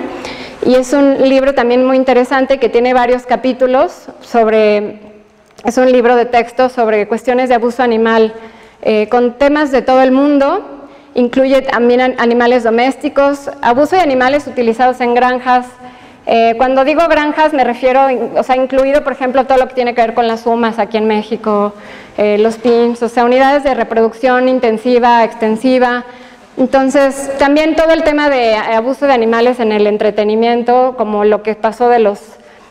y es un libro también muy interesante que tiene varios capítulos sobre, es un libro de texto sobre cuestiones de abuso animal con temas de todo el mundo, incluye también animales domésticos, abuso de animales utilizados en granjas. Cuando digo granjas me refiero, o sea, incluido por ejemplo todo lo que tiene que ver con las UMAs aquí en México, los PIMS, o sea, unidades de reproducción intensiva, extensiva. Entonces, también todo el tema de abuso de animales en el entretenimiento, como lo que pasó de los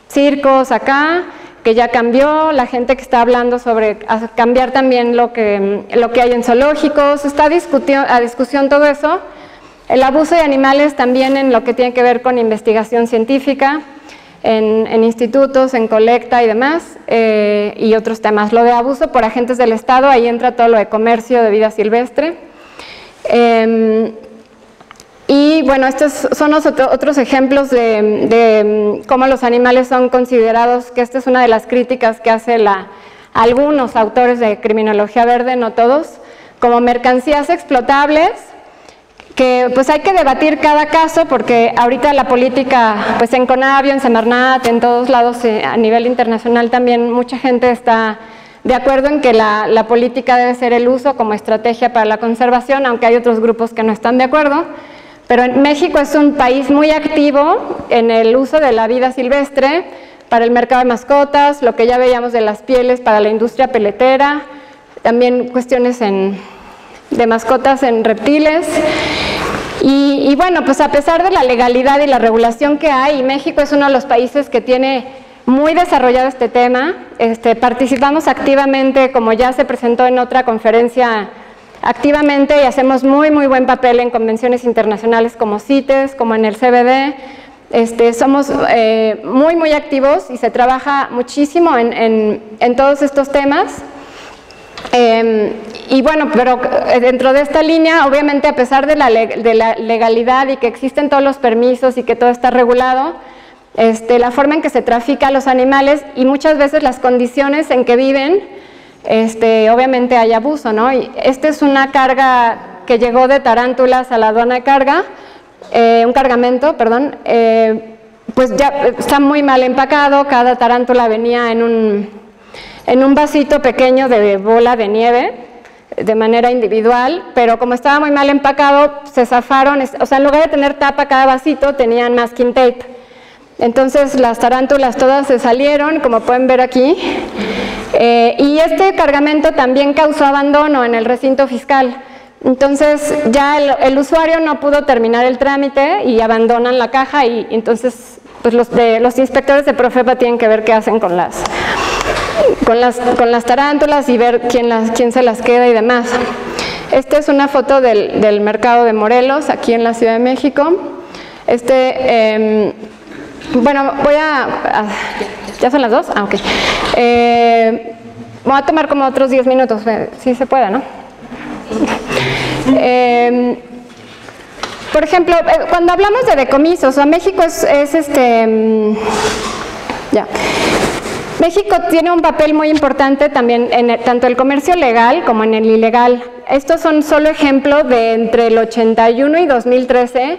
circos acá, que ya cambió, la gente que está hablando sobre cambiar también lo que hay en zoológicos, está a discusión todo eso. El abuso de animales también en lo que tiene que ver con investigación científica, en institutos, en colecta y demás, y otros temas. Lo de abuso por agentes del Estado, ahí entra todo lo de comercio de vida silvestre. Y bueno, estos son otros ejemplos de cómo los animales son considerados, que esta es una de las críticas que hace algunos autores de Criminología Verde, no todos, como mercancías explotables, que pues hay que debatir cada caso porque ahorita la política, pues en Conabio, en Semarnat, en todos lados, a nivel internacional también mucha gente está de acuerdo en que la política debe ser el uso como estrategia para la conservación, aunque hay otros grupos que no están de acuerdo, pero en México es un país muy activo en el uso de la vida silvestre para el mercado de mascotas, lo que ya veíamos de las pieles para la industria peletera, también cuestiones de mascotas en reptiles. Y bueno, pues a pesar de la legalidad y la regulación que hay, México es uno de los países que tiene muy desarrollado este tema. Participamos activamente, como ya se presentó en otra conferencia, activamente, y hacemos muy buen papel en convenciones internacionales como CITES, como en el CBD. Somos muy activos y se trabaja muchísimo en todos estos temas. Y bueno, pero dentro de esta línea, obviamente a pesar de la legalidad y que existen todos los permisos y que todo está regulado, la forma en que se trafica a los animales y muchas veces las condiciones en que viven, obviamente hay abuso, ¿no? Y esta es una carga que llegó de tarántulas a la aduana de carga, un cargamento, perdón, pues ya está muy mal empacado, cada tarántula venía en un vasito pequeño de bola de nieve, de manera individual, pero como estaba muy mal empacado, se zafaron, o sea, en lugar de tener tapa cada vasito, tenían masking tape. Entonces las tarántulas todas se salieron, como pueden ver aquí, y este cargamento también causó abandono en el recinto fiscal. Entonces ya el usuario no pudo terminar el trámite y abandonan la caja, y entonces pues los inspectores de Profepa tienen que ver qué hacen con las tarántulas y ver quién se las queda y demás. Esta es una foto del mercado de Morelos, aquí en la Ciudad de México. Bueno, ¿ya son las 2? Ah, ok. Voy a tomar como otros 10 minutos, si se puede, ¿no? Por ejemplo, cuando hablamos de decomisos, o México México tiene un papel muy importante también en tanto el comercio legal como en el ilegal. Estos son solo ejemplos de entre el 81 y 2013,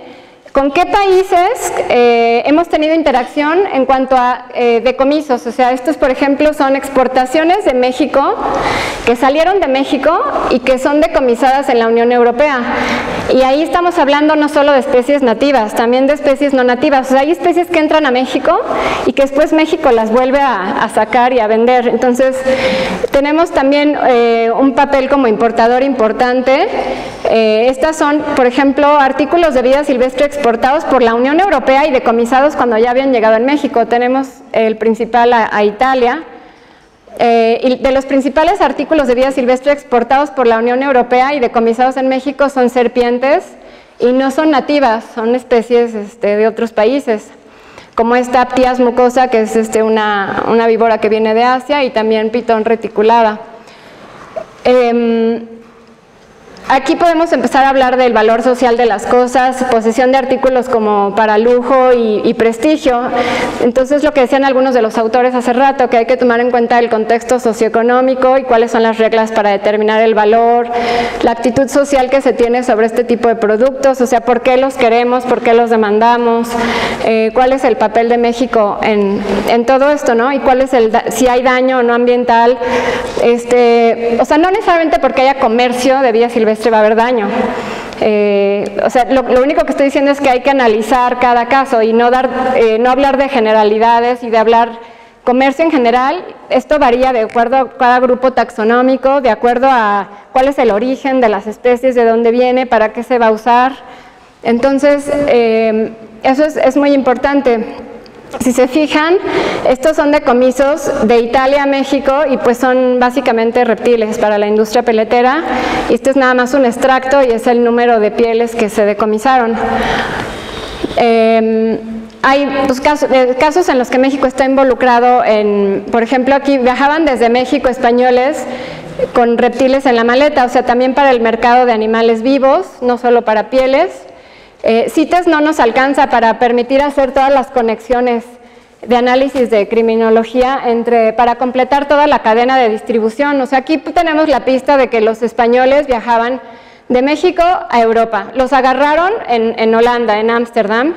¿con qué países hemos tenido interacción en cuanto a decomisos? O sea, estos, por ejemplo, son exportaciones de México, que salieron de México y que son decomisadas en la Unión Europea. Y ahí estamos hablando no solo de especies nativas, también de especies no nativas. O sea, hay especies que entran a México y que después México las vuelve a sacar y a vender. Entonces, tenemos también un papel como importador importante. Estas son, por ejemplo, artículos de vida silvestre exportados por la Unión Europea y decomisados cuando ya habían llegado en México. Tenemos el principal a Italia, y de los principales artículos de vida silvestre exportados por la Unión Europea y decomisados en México son serpientes, y no son nativas, son especies de otros países. como esta Aptias mucosa, que es una víbora que viene de Asia, y también pitón reticulada. Aquí podemos empezar a hablar del valor social de las cosas, posesión de artículos como para lujo y prestigio. Entonces, lo que decían algunos de los autores hace rato, que hay que tomar en cuenta el contexto socioeconómico y cuáles son las reglas para determinar el valor, la actitud social que se tiene sobre este tipo de productos, o sea, por qué los queremos, por qué los demandamos, cuál es el papel de México en todo esto, ¿no? Y cuál es si hay daño o no ambiental, o sea, no necesariamente porque haya comercio de vida silvestre va a haber daño. O sea, lo único que estoy diciendo es que hay que analizar cada caso y no hablar de generalidades y de hablar comercio en general. Esto varía de acuerdo a cada grupo taxonómico, de acuerdo a cuál es el origen de las especies, de dónde viene, para qué se va a usar. Entonces, eso es muy importante. Si se fijan, estos son decomisos de Italia a México y pues son básicamente reptiles para la industria peletera. Este es nada más un extracto y es el número de pieles que se decomisaron. Hay pues, casos en los que México está involucrado en, por ejemplo, aquí viajaban desde México españoles con reptiles en la maleta, o sea, también para el mercado de animales vivos, no solo para pieles. CITES no nos alcanza para permitir hacer todas las conexiones de análisis de criminología para completar toda la cadena de distribución. O sea, aquí tenemos la pista de que los españoles viajaban de México a Europa. Los agarraron en Holanda, en Ámsterdam,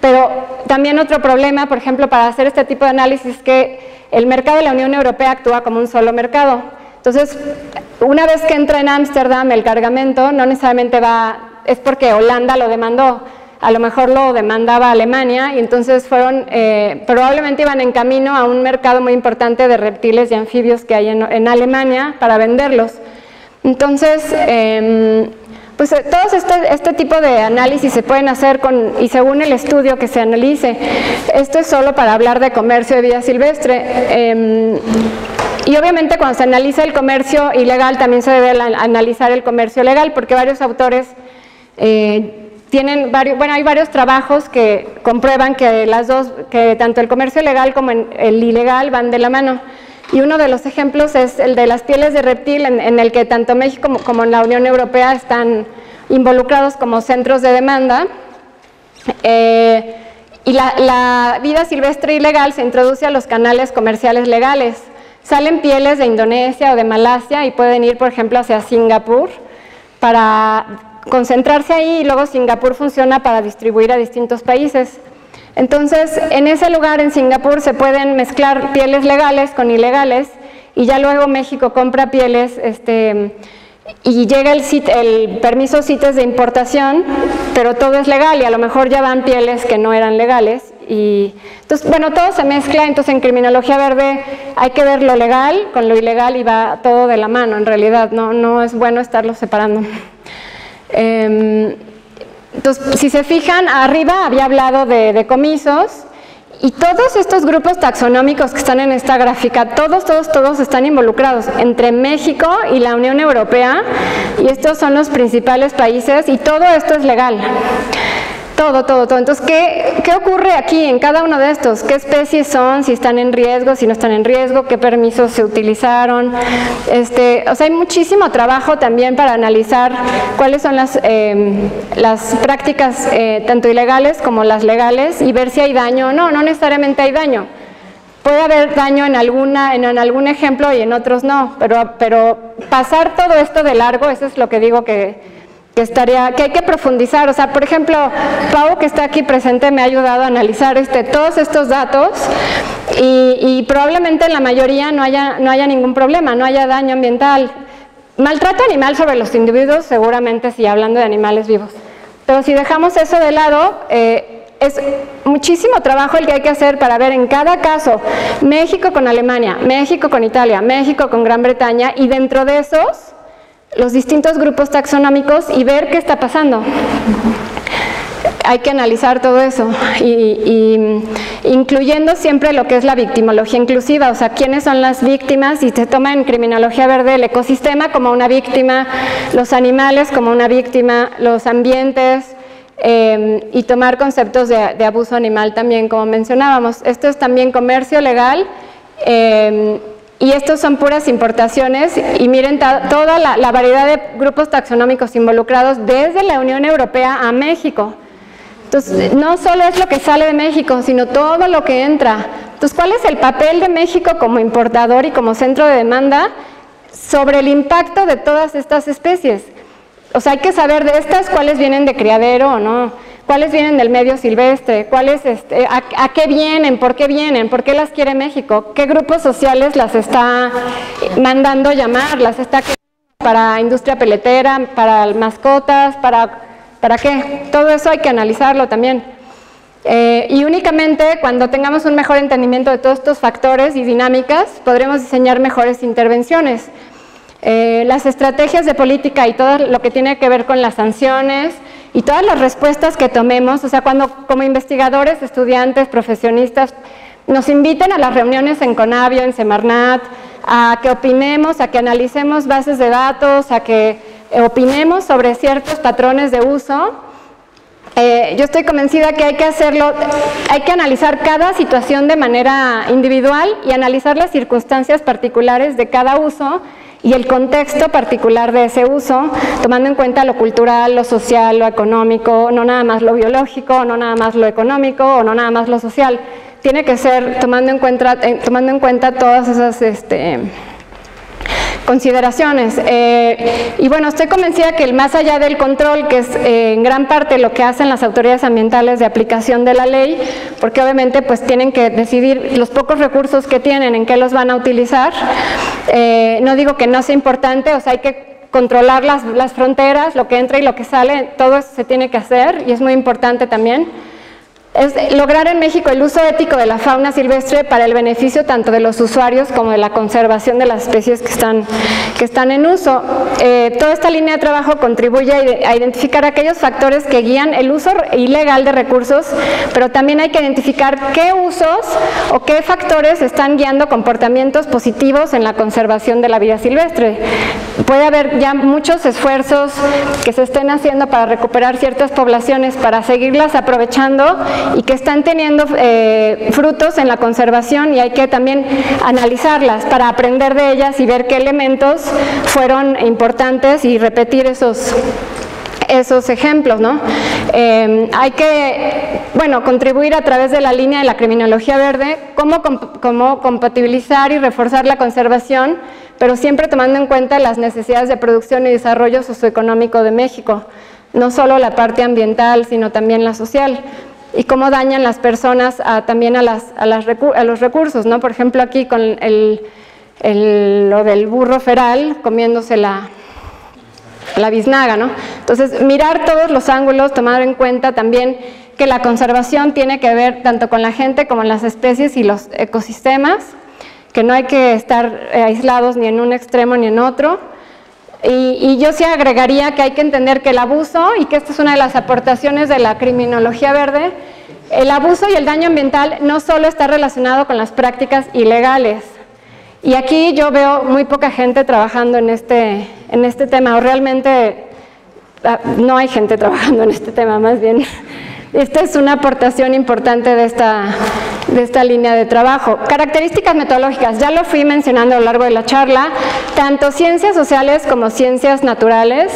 pero también otro problema, por ejemplo, para hacer este tipo de análisis es que el mercado de la Unión Europea actúa como un solo mercado. Entonces, una vez que entra en Ámsterdam el cargamento, no necesariamente es porque Holanda lo demandó, a lo mejor lo demandaba Alemania, y entonces probablemente iban en camino a un mercado muy importante de reptiles y anfibios que hay en Alemania para venderlos. Entonces, pues todos este tipo de análisis se pueden hacer y según el estudio que se analice. Esto es solo para hablar de comercio de vida silvestre. Y obviamente cuando se analiza el comercio ilegal también se debe analizar el comercio legal, porque varios autores hay varios trabajos que comprueban que tanto el comercio legal como el ilegal van de la mano. Y uno de los ejemplos es el de las pieles de reptil, en el que tanto México como la Unión Europea están involucrados como centros de demanda. Y la vida silvestre ilegal se introduce a los canales comerciales legales. Salen pieles de Indonesia o de Malasia y pueden ir, por ejemplo, hacia Singapur para concentrarse ahí, y luego Singapur funciona para distribuir a distintos países. Entonces, en ese lugar, en Singapur, se pueden mezclar pieles legales con ilegales, y ya luego México compra pieles y llega el permiso CITES de importación, pero todo es legal y a lo mejor ya van pieles que no eran legales. Y entonces, bueno, todo se mezcla. Entonces, en criminología verde hay que ver lo legal con lo ilegal y va todo de la mano, en realidad. No es bueno estarlo separando. Entonces, si se fijan, arriba había hablado de decomisos, y todos estos grupos taxonómicos que están en esta gráfica, todos están involucrados entre México y la Unión Europea, y estos son los principales países, y todo esto es legal. Todo. Entonces, ¿qué ocurre aquí en cada uno de estos? ¿Qué especies son? ¿Si están en riesgo? ¿Si no están en riesgo? ¿Qué permisos se utilizaron? O sea, hay muchísimo trabajo también para analizar cuáles son las prácticas tanto ilegales como las legales, y ver si hay daño o no. No necesariamente hay daño. Puede haber daño en algún ejemplo y en otros no, pero pasar todo esto de largo, eso es lo que digo que hay que profundizar. O sea, por ejemplo, Pau, que está aquí presente, me ha ayudado a analizar todos estos datos, y probablemente en la mayoría no haya ningún problema, no haya daño ambiental. Maltrato animal sobre los individuos, seguramente sí, hablando de animales vivos. Pero si dejamos eso de lado, es muchísimo trabajo el que hay que hacer para ver en cada caso, México con Alemania, México con Italia, México con Gran Bretaña, y dentro de esos, los distintos grupos taxonómicos, y ver qué está pasando. Hay que analizar todo eso, y incluyendo siempre lo que es la victimología inclusiva, o sea, quiénes son las víctimas, y se toma en criminología verde el ecosistema como una víctima, los animales como una víctima, los ambientes, y tomar conceptos de abuso animal también, como mencionábamos. Esto es también comercio legal, y estos son puras importaciones, y miren toda la variedad de grupos taxonómicos involucrados desde la Unión Europea a México. Entonces, no solo es lo que sale de México, sino todo lo que entra. Entonces, ¿cuál es el papel de México como importador y como centro de demanda sobre el impacto de todas estas especies? O sea, hay que saber de estas cuáles vienen de criadero o no, cuáles vienen del medio silvestre, cuáles, a qué vienen, por qué las quiere México, qué grupos sociales las está mandando llamar, las está para industria peletera, para mascotas, ¿para qué? Todo eso hay que analizarlo también. Y únicamente cuando tengamos un mejor entendimiento de todos estos factores y dinámicas, podremos diseñar mejores intervenciones. Las estrategias de política y todo lo que tiene que ver con las sanciones y todas las respuestas que tomemos, o sea, cuando como investigadores, estudiantes, profesionistas, nos inviten a las reuniones en Conabio, en Semarnat, a que opinemos, a que analicemos bases de datos, a que opinemos sobre ciertos patrones de uso. Yo estoy convencida que hay que hacerlo, hay que analizar cada situación de manera individual y analizar las circunstancias particulares de cada uso y el contexto particular de ese uso, tomando en cuenta lo cultural, lo social, lo económico, no nada más lo biológico, no nada más lo económico, o no nada más lo social. Tiene que ser tomando en cuenta todas esas consideraciones. Y bueno, estoy convencida que más allá del control, que es en gran parte lo que hacen las autoridades ambientales de aplicación de la ley, porque obviamente pues tienen que decidir los pocos recursos que tienen, en qué los van a utilizar. No digo que no sea importante, o sea, hay que controlar las fronteras, lo que entra y lo que sale, todo eso se tiene que hacer y es muy importante también. Es lograr en México el uso ético de la fauna silvestre para el beneficio tanto de los usuarios como de la conservación de las especies que están en uso. Toda esta línea de trabajo contribuye a identificar aquellos factores que guían el uso ilegal de recursos, pero también hay que identificar qué usos o qué factores están guiando comportamientos positivos en la conservación de la vida silvestre. Puede haber ya muchos esfuerzos que se estén haciendo para recuperar ciertas poblaciones, para seguirlas aprovechando y que están teniendo frutos en la conservación, y hay que también analizarlas para aprender de ellas y ver qué elementos fueron importantes y repetir esos ejemplos, ¿no? Hay que, bueno, contribuir a través de la línea de la criminología verde, cómo compatibilizar y reforzar la conservación, pero siempre tomando en cuenta las necesidades de producción y desarrollo socioeconómico de México, no solo la parte ambiental, sino también la social. Y cómo dañan las personas también a los recursos, ¿no? Por ejemplo, aquí con lo del burro feral comiéndose la biznaga, ¿no? Entonces, mirar todos los ángulos, tomar en cuenta también que la conservación tiene que ver tanto con la gente como en las especies y los ecosistemas, que no hay que estar aislados ni en un extremo ni en otro. Y yo sí agregaría que hay que entender que el abuso, y que esta es una de las aportaciones de la criminología verde, el abuso y el daño ambiental no solo está relacionado con las prácticas ilegales. Y aquí yo veo muy poca gente trabajando en este tema, o realmente no hay gente trabajando en este tema, más bien. Esta es una aportación importante de esta línea de trabajo. Características metodológicas, ya lo fui mencionando a lo largo de la charla, tanto ciencias sociales como ciencias naturales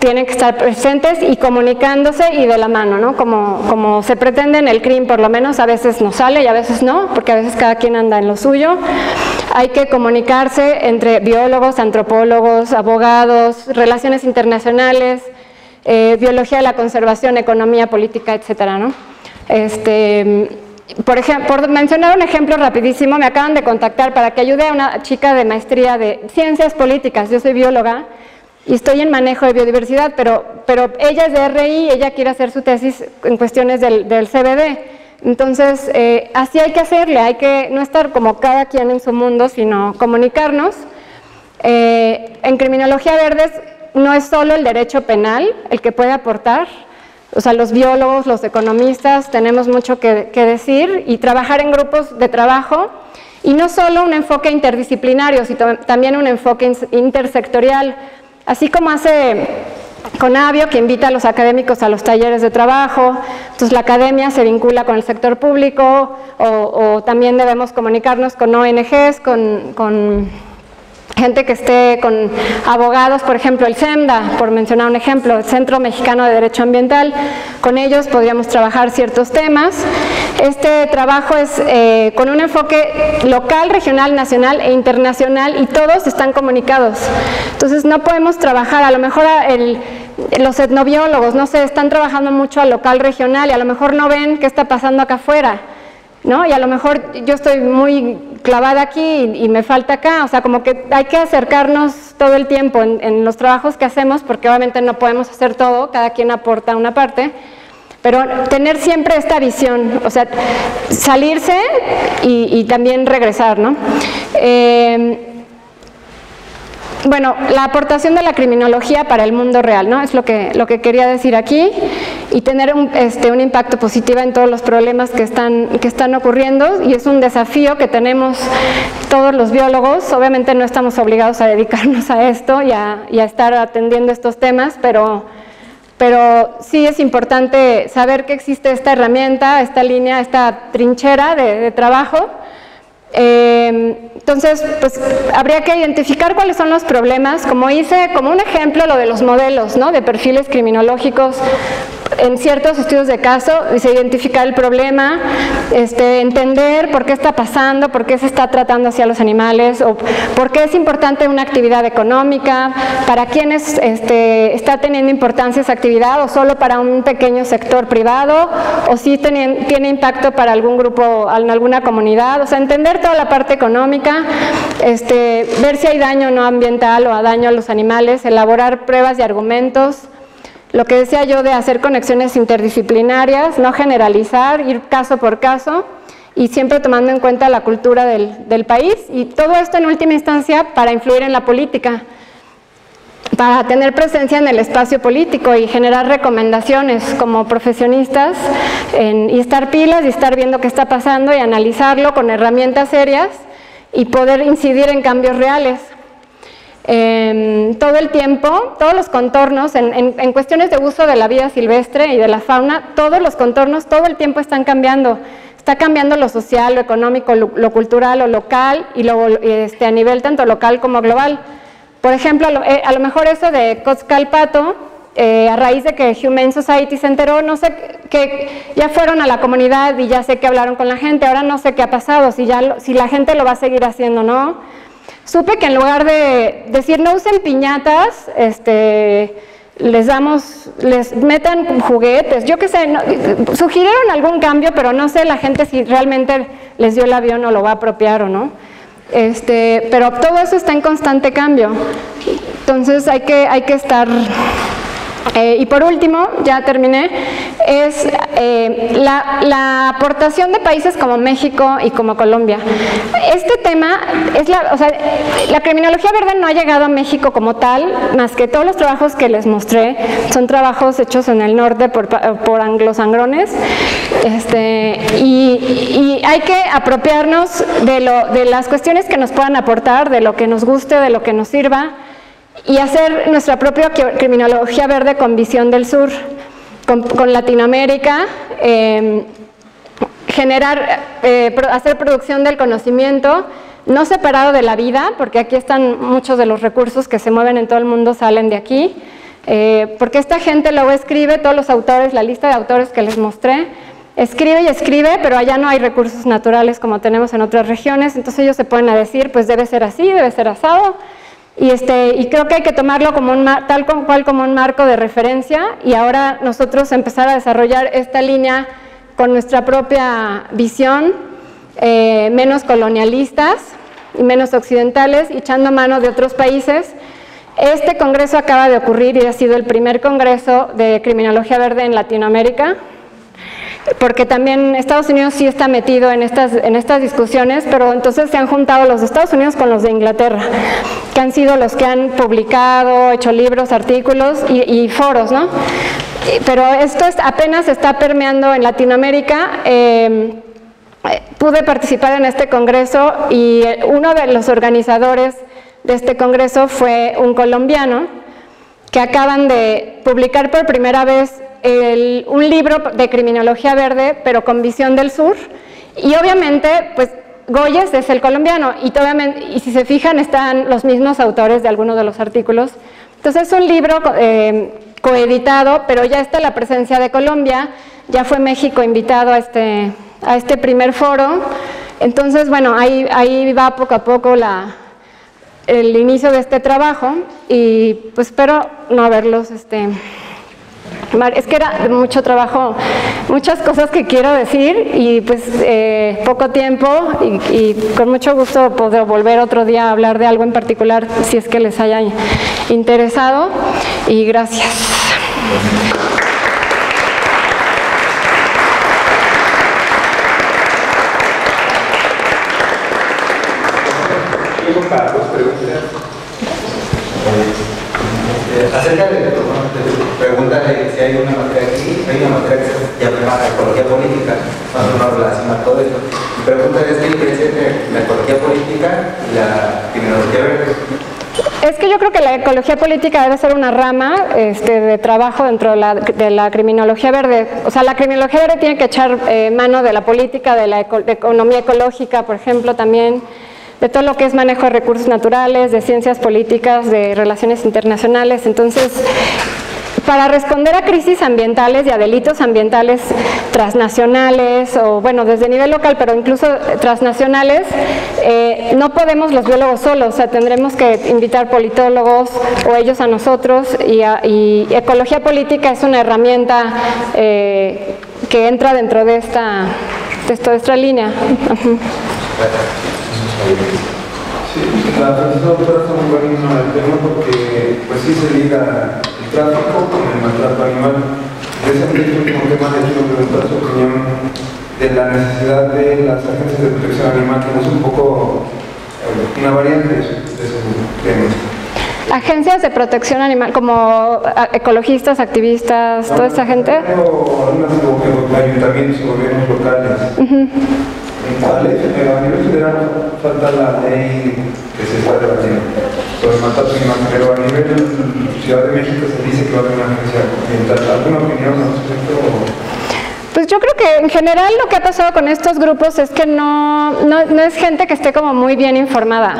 tienen que estar presentes y comunicándose y de la mano, ¿no? Como se pretende en el CRIM, por lo menos a veces nos sale y a veces no, porque a veces cada quien anda en lo suyo. Hay que comunicarse entre biólogos, antropólogos, abogados, relaciones internacionales, biología de la conservación, economía, política, etcétera, ¿no? Por mencionar un ejemplo rapidísimo, me acaban de contactar para que ayude a una chica de maestría de ciencias políticas. Yo soy bióloga y estoy en manejo de biodiversidad, pero ella es de RI, ella quiere hacer su tesis en cuestiones del CBD. Entonces, así hay que hacerle, hay que no estar como cada quien en su mundo, sino comunicarnos. En criminología verde no es solo el derecho penal el que puede aportar, o sea, los biólogos, los economistas, tenemos mucho que decir y trabajar en grupos de trabajo, y no solo un enfoque interdisciplinario, sino también un enfoque intersectorial. Así como hace Conabio, que invita a los académicos a los talleres de trabajo. Entonces la academia se vincula con el sector público, o también debemos comunicarnos con ONGs, con gente que esté, con abogados, por ejemplo el CEMDA, por mencionar un ejemplo, el Centro Mexicano de Derecho Ambiental. Con ellos podríamos trabajar ciertos temas. Este trabajo es con un enfoque local, regional, nacional e internacional, y todos están comunicados. Entonces no podemos trabajar, a lo mejor los etnobiólogos, no sé, están trabajando mucho al local regional y a lo mejor no ven qué está pasando acá afuera, ¿no? Y a lo mejor yo estoy muy clavada aquí y me falta acá, o sea, como que hay que acercarnos todo el tiempo en los trabajos que hacemos, porque obviamente no podemos hacer todo, cada quien aporta una parte, pero tener siempre esta visión, o sea, salirse y también regresar, ¿no? Bueno, la aportación de la criminología para el mundo real, ¿no? Es lo que quería decir aquí, y tener un impacto positivo en todos los problemas que están ocurriendo, y es un desafío que tenemos todos los biólogos. Obviamente no estamos obligados a dedicarnos a esto y a estar atendiendo estos temas, pero sí es importante saber que existe esta herramienta, esta línea, esta trinchera de trabajo. Entonces, pues habría que identificar cuáles son los problemas, como hice como un ejemplo lo de los modelos, ¿no?, de perfiles criminológicos en ciertos estudios de caso, identificar el problema, entender por qué está pasando, por qué se está tratando hacia los animales, o por qué es importante una actividad económica, para quiénes está teniendo importancia esa actividad, o solo para un pequeño sector privado, o si tiene impacto para algún grupo, en alguna comunidad. O sea, entender toda la parte económica, ver si hay daño no ambiental o daño a los animales, elaborar pruebas y argumentos. Lo que decía yo de hacer conexiones interdisciplinarias, no generalizar, ir caso por caso, y siempre tomando en cuenta la cultura del país, y todo esto en última instancia para influir en la política, para tener presencia en el espacio político y generar recomendaciones como profesionistas, y estar pilas y estar viendo qué está pasando y analizarlo con herramientas serias y poder incidir en cambios reales. Todo el tiempo, todos los contornos, en cuestiones de uso de la vida silvestre y de la fauna, todos los contornos todo el tiempo están cambiando. Está cambiando lo social, lo económico, lo cultural, lo local, y a nivel tanto local como global. Por ejemplo, a lo mejor eso de Cotzcalpato, a raíz de que Humane Society se enteró, no sé, que ya fueron a la comunidad y ya sé que hablaron con la gente, ahora no sé qué ha pasado, si la gente lo va a seguir haciendo, ¿no? Supe que en lugar de decir no usen piñatas, les metan juguetes, yo qué sé, no, sugirieron algún cambio, pero no sé la gente si realmente les dio el avión o lo va a apropiar o no. Pero todo eso está en constante cambio, entonces hay que estar... y por último, ya terminé, es la aportación de países como México y como Colombia. Este tema, la criminología verde no ha llegado a México como tal, más que todos los trabajos que les mostré son trabajos hechos en el norte por anglosangrones, y hay que apropiarnos de las cuestiones que nos puedan aportar, de lo que nos guste, de lo que nos sirva, y hacer nuestra propia criminología verde con visión del sur, con Latinoamérica, hacer producción del conocimiento, no separado de la vida, porque aquí están muchos de los recursos que se mueven en todo el mundo, salen de aquí, porque esta gente luego escribe, todos los autores, la lista de autores que les mostré, escribe y escribe, pero allá no hay recursos naturales como tenemos en otras regiones, entonces ellos se ponen a decir, pues debe ser así, debe ser asado. Y creo que hay que tomarlo como tal cual como un marco de referencia, y ahora nosotros empezar a desarrollar esta línea con nuestra propia visión, menos colonialistas y menos occidentales, y echando mano de otros países. Este congreso acaba de ocurrir y ha sido el primer congreso de criminología verde en Latinoamérica, porque también Estados Unidos sí está metido en estas discusiones, pero entonces se han juntado los de Estados Unidos con los de Inglaterra, que han sido los que han publicado, hecho libros, artículos y foros, ¿no? Pero esto apenas está permeando en Latinoamérica. Pude participar en este congreso, y uno de los organizadores de este congreso fue un colombiano, que acaban de publicar por primera vez un libro de Criminología Verde, pero con visión del sur, y obviamente, pues, Goyes es el colombiano, y si se fijan están los mismos autores de algunos de los artículos. Entonces es un libro coeditado, pero ya está la presencia de Colombia, ya fue México invitado a este primer foro. Entonces, bueno, ahí va poco a poco el inicio de este trabajo, y pues espero no haberlos... Es que era mucho trabajo, muchas cosas que quiero decir, y pues poco tiempo, y con mucho gusto podré volver otro día a hablar de algo en particular si es que les haya interesado, y gracias. ¿Tiempo para dos preguntas? Acerca de... Pregunta si hay una materia aquí, hay una materia que se llama ecología política, más o menos relaciona todo esto. Mi pregunta es qué diferencia entre la ecología política y la criminología verde. Es que yo creo que la ecología política debe ser una rama de trabajo dentro de la criminología verde. O sea, la criminología verde tiene que echar mano de la política, de economía ecológica, por ejemplo, también, de todo lo que es manejo de recursos naturales, de ciencias políticas, de relaciones internacionales. Entonces, para responder a crisis ambientales y a delitos ambientales transnacionales, o bueno, desde nivel local, pero incluso transnacionales, no podemos los biólogos solos, o sea, tendremos que invitar politólogos o ellos a nosotros, y ecología política es una herramienta que entra dentro de esta línea. Sí, la profesora está muy buenísima el tema porque pues sí se liga el tráfico con el maltrato animal. Yo siempre he hecho un tema, de hecho me pregunta su opinión de la necesidad de las agencias de protección animal, que no es un poco una variante de su tema. Agencias de protección animal, como ecologistas, activistas, toda esta gente. O algunas como que ayuntamientos o gobiernos locales. Vale, pero a nivel federal falta la ley que se está debatiendo sobre el maltrato animal, pero a nivel de Ciudad de México se dice que va a haber una agencia ambiental. ¿Alguna opinión al respecto? Pues yo creo que en general lo que ha pasado con estos grupos es que no es gente que esté como muy bien informada.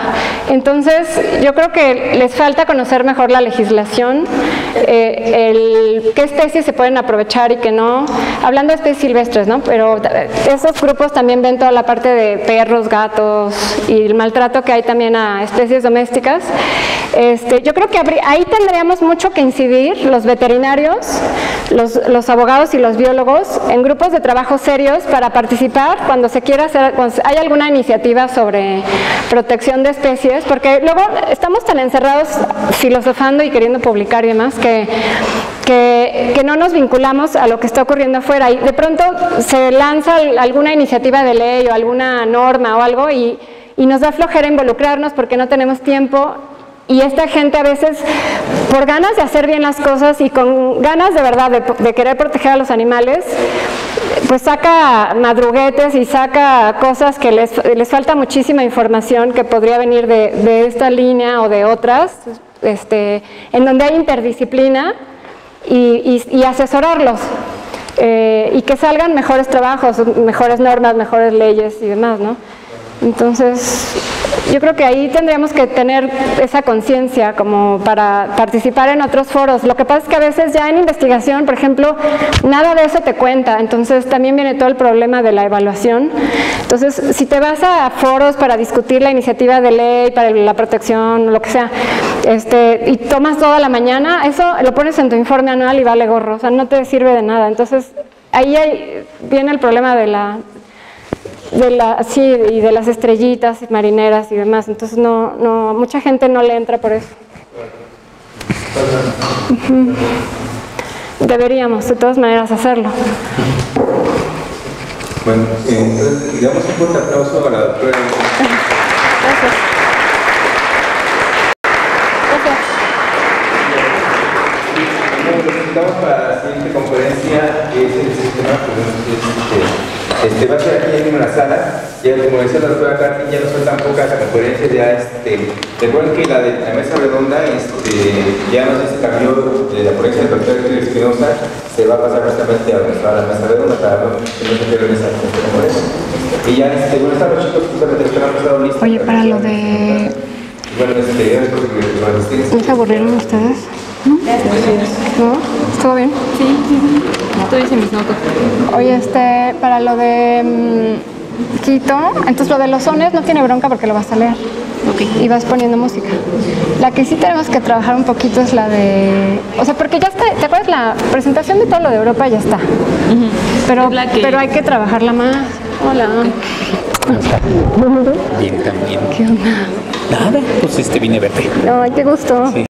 Entonces yo creo que les falta conocer mejor la legislación, qué especies se pueden aprovechar y qué no, hablando de especies silvestres, ¿no? Pero esos grupos también ven toda la parte de perros, gatos y el maltrato que hay también a especies domésticas. Yo creo que ahí tendríamos mucho que incidir los veterinarios, los abogados y los biólogos en grupos de trabajo serios para participar cuando se quiera hacer, cuando hay alguna iniciativa sobre protección de especies, porque luego estamos tan encerrados filosofando y queriendo publicar y demás que no nos vinculamos a lo que está ocurriendo afuera, y de pronto se lanza alguna iniciativa de ley o alguna norma o algo y nos da flojera involucrarnos porque no tenemos tiempo. Y esta gente a veces, por ganas de hacer bien las cosas y con ganas de verdad de querer proteger a los animales, pues saca madruguetes y saca cosas que les falta muchísima información que podría venir de esta línea o de otras, en donde hay interdisciplina y asesorarlos. Y que salgan mejores trabajos, mejores normas, mejores leyes y demás, ¿no? Entonces, yo creo que ahí tendríamos que tener esa conciencia como para participar en otros foros. Lo que pasa es que a veces ya en investigación, por ejemplo, nada de eso te cuenta. Entonces, también viene todo el problema de la evaluación. Entonces, si te vas a foros para discutir la iniciativa de ley, para la protección, lo que sea, y tomas toda la mañana, eso lo pones en tu informe anual y vale gorro. O sea, no te sirve de nada. Entonces, ahí viene el problema de la... sí, y de las estrellitas marineras y demás. Entonces no mucha gente no le entra por eso. Deberíamos de todas maneras hacerlo. Bueno, entonces damos un fuerte aplauso a la doctora. Gracias. Gracias. Nos invitamos para la siguiente conferencia, que es el sistema Va a ser aquí en la sala, ya como decía la doctora Carmen, ya no son tan pocas las conferencias, ya recuerden que la de la mesa redonda ya no se cambió de la ponencia del doctor Espinosa, se va a pasar justamente a la mesa redonda para no tener esa conferencia. Y ya buenas tardes chicos, justamente esperamos estar listos. Oye, para lo de... Bueno, ¿no se aburrieron ustedes? ¿No? ¿No? ¿Estuvo bien? Sí, sí, sí. Tú dices mis notas. Oye, para lo de Quito, entonces lo de los sones no tiene bronca porque lo vas a leer. Okay. Y vas poniendo música. La que sí tenemos que trabajar un poquito es la de... O sea, porque ya está, ¿te acuerdas? La presentación de todo lo de Europa ya está. Uh-huh. Pero hay que trabajarla más. Hola. Bien, también. ¿Qué onda? Nada, pues vine a verte. Ay, qué gusto. Sí.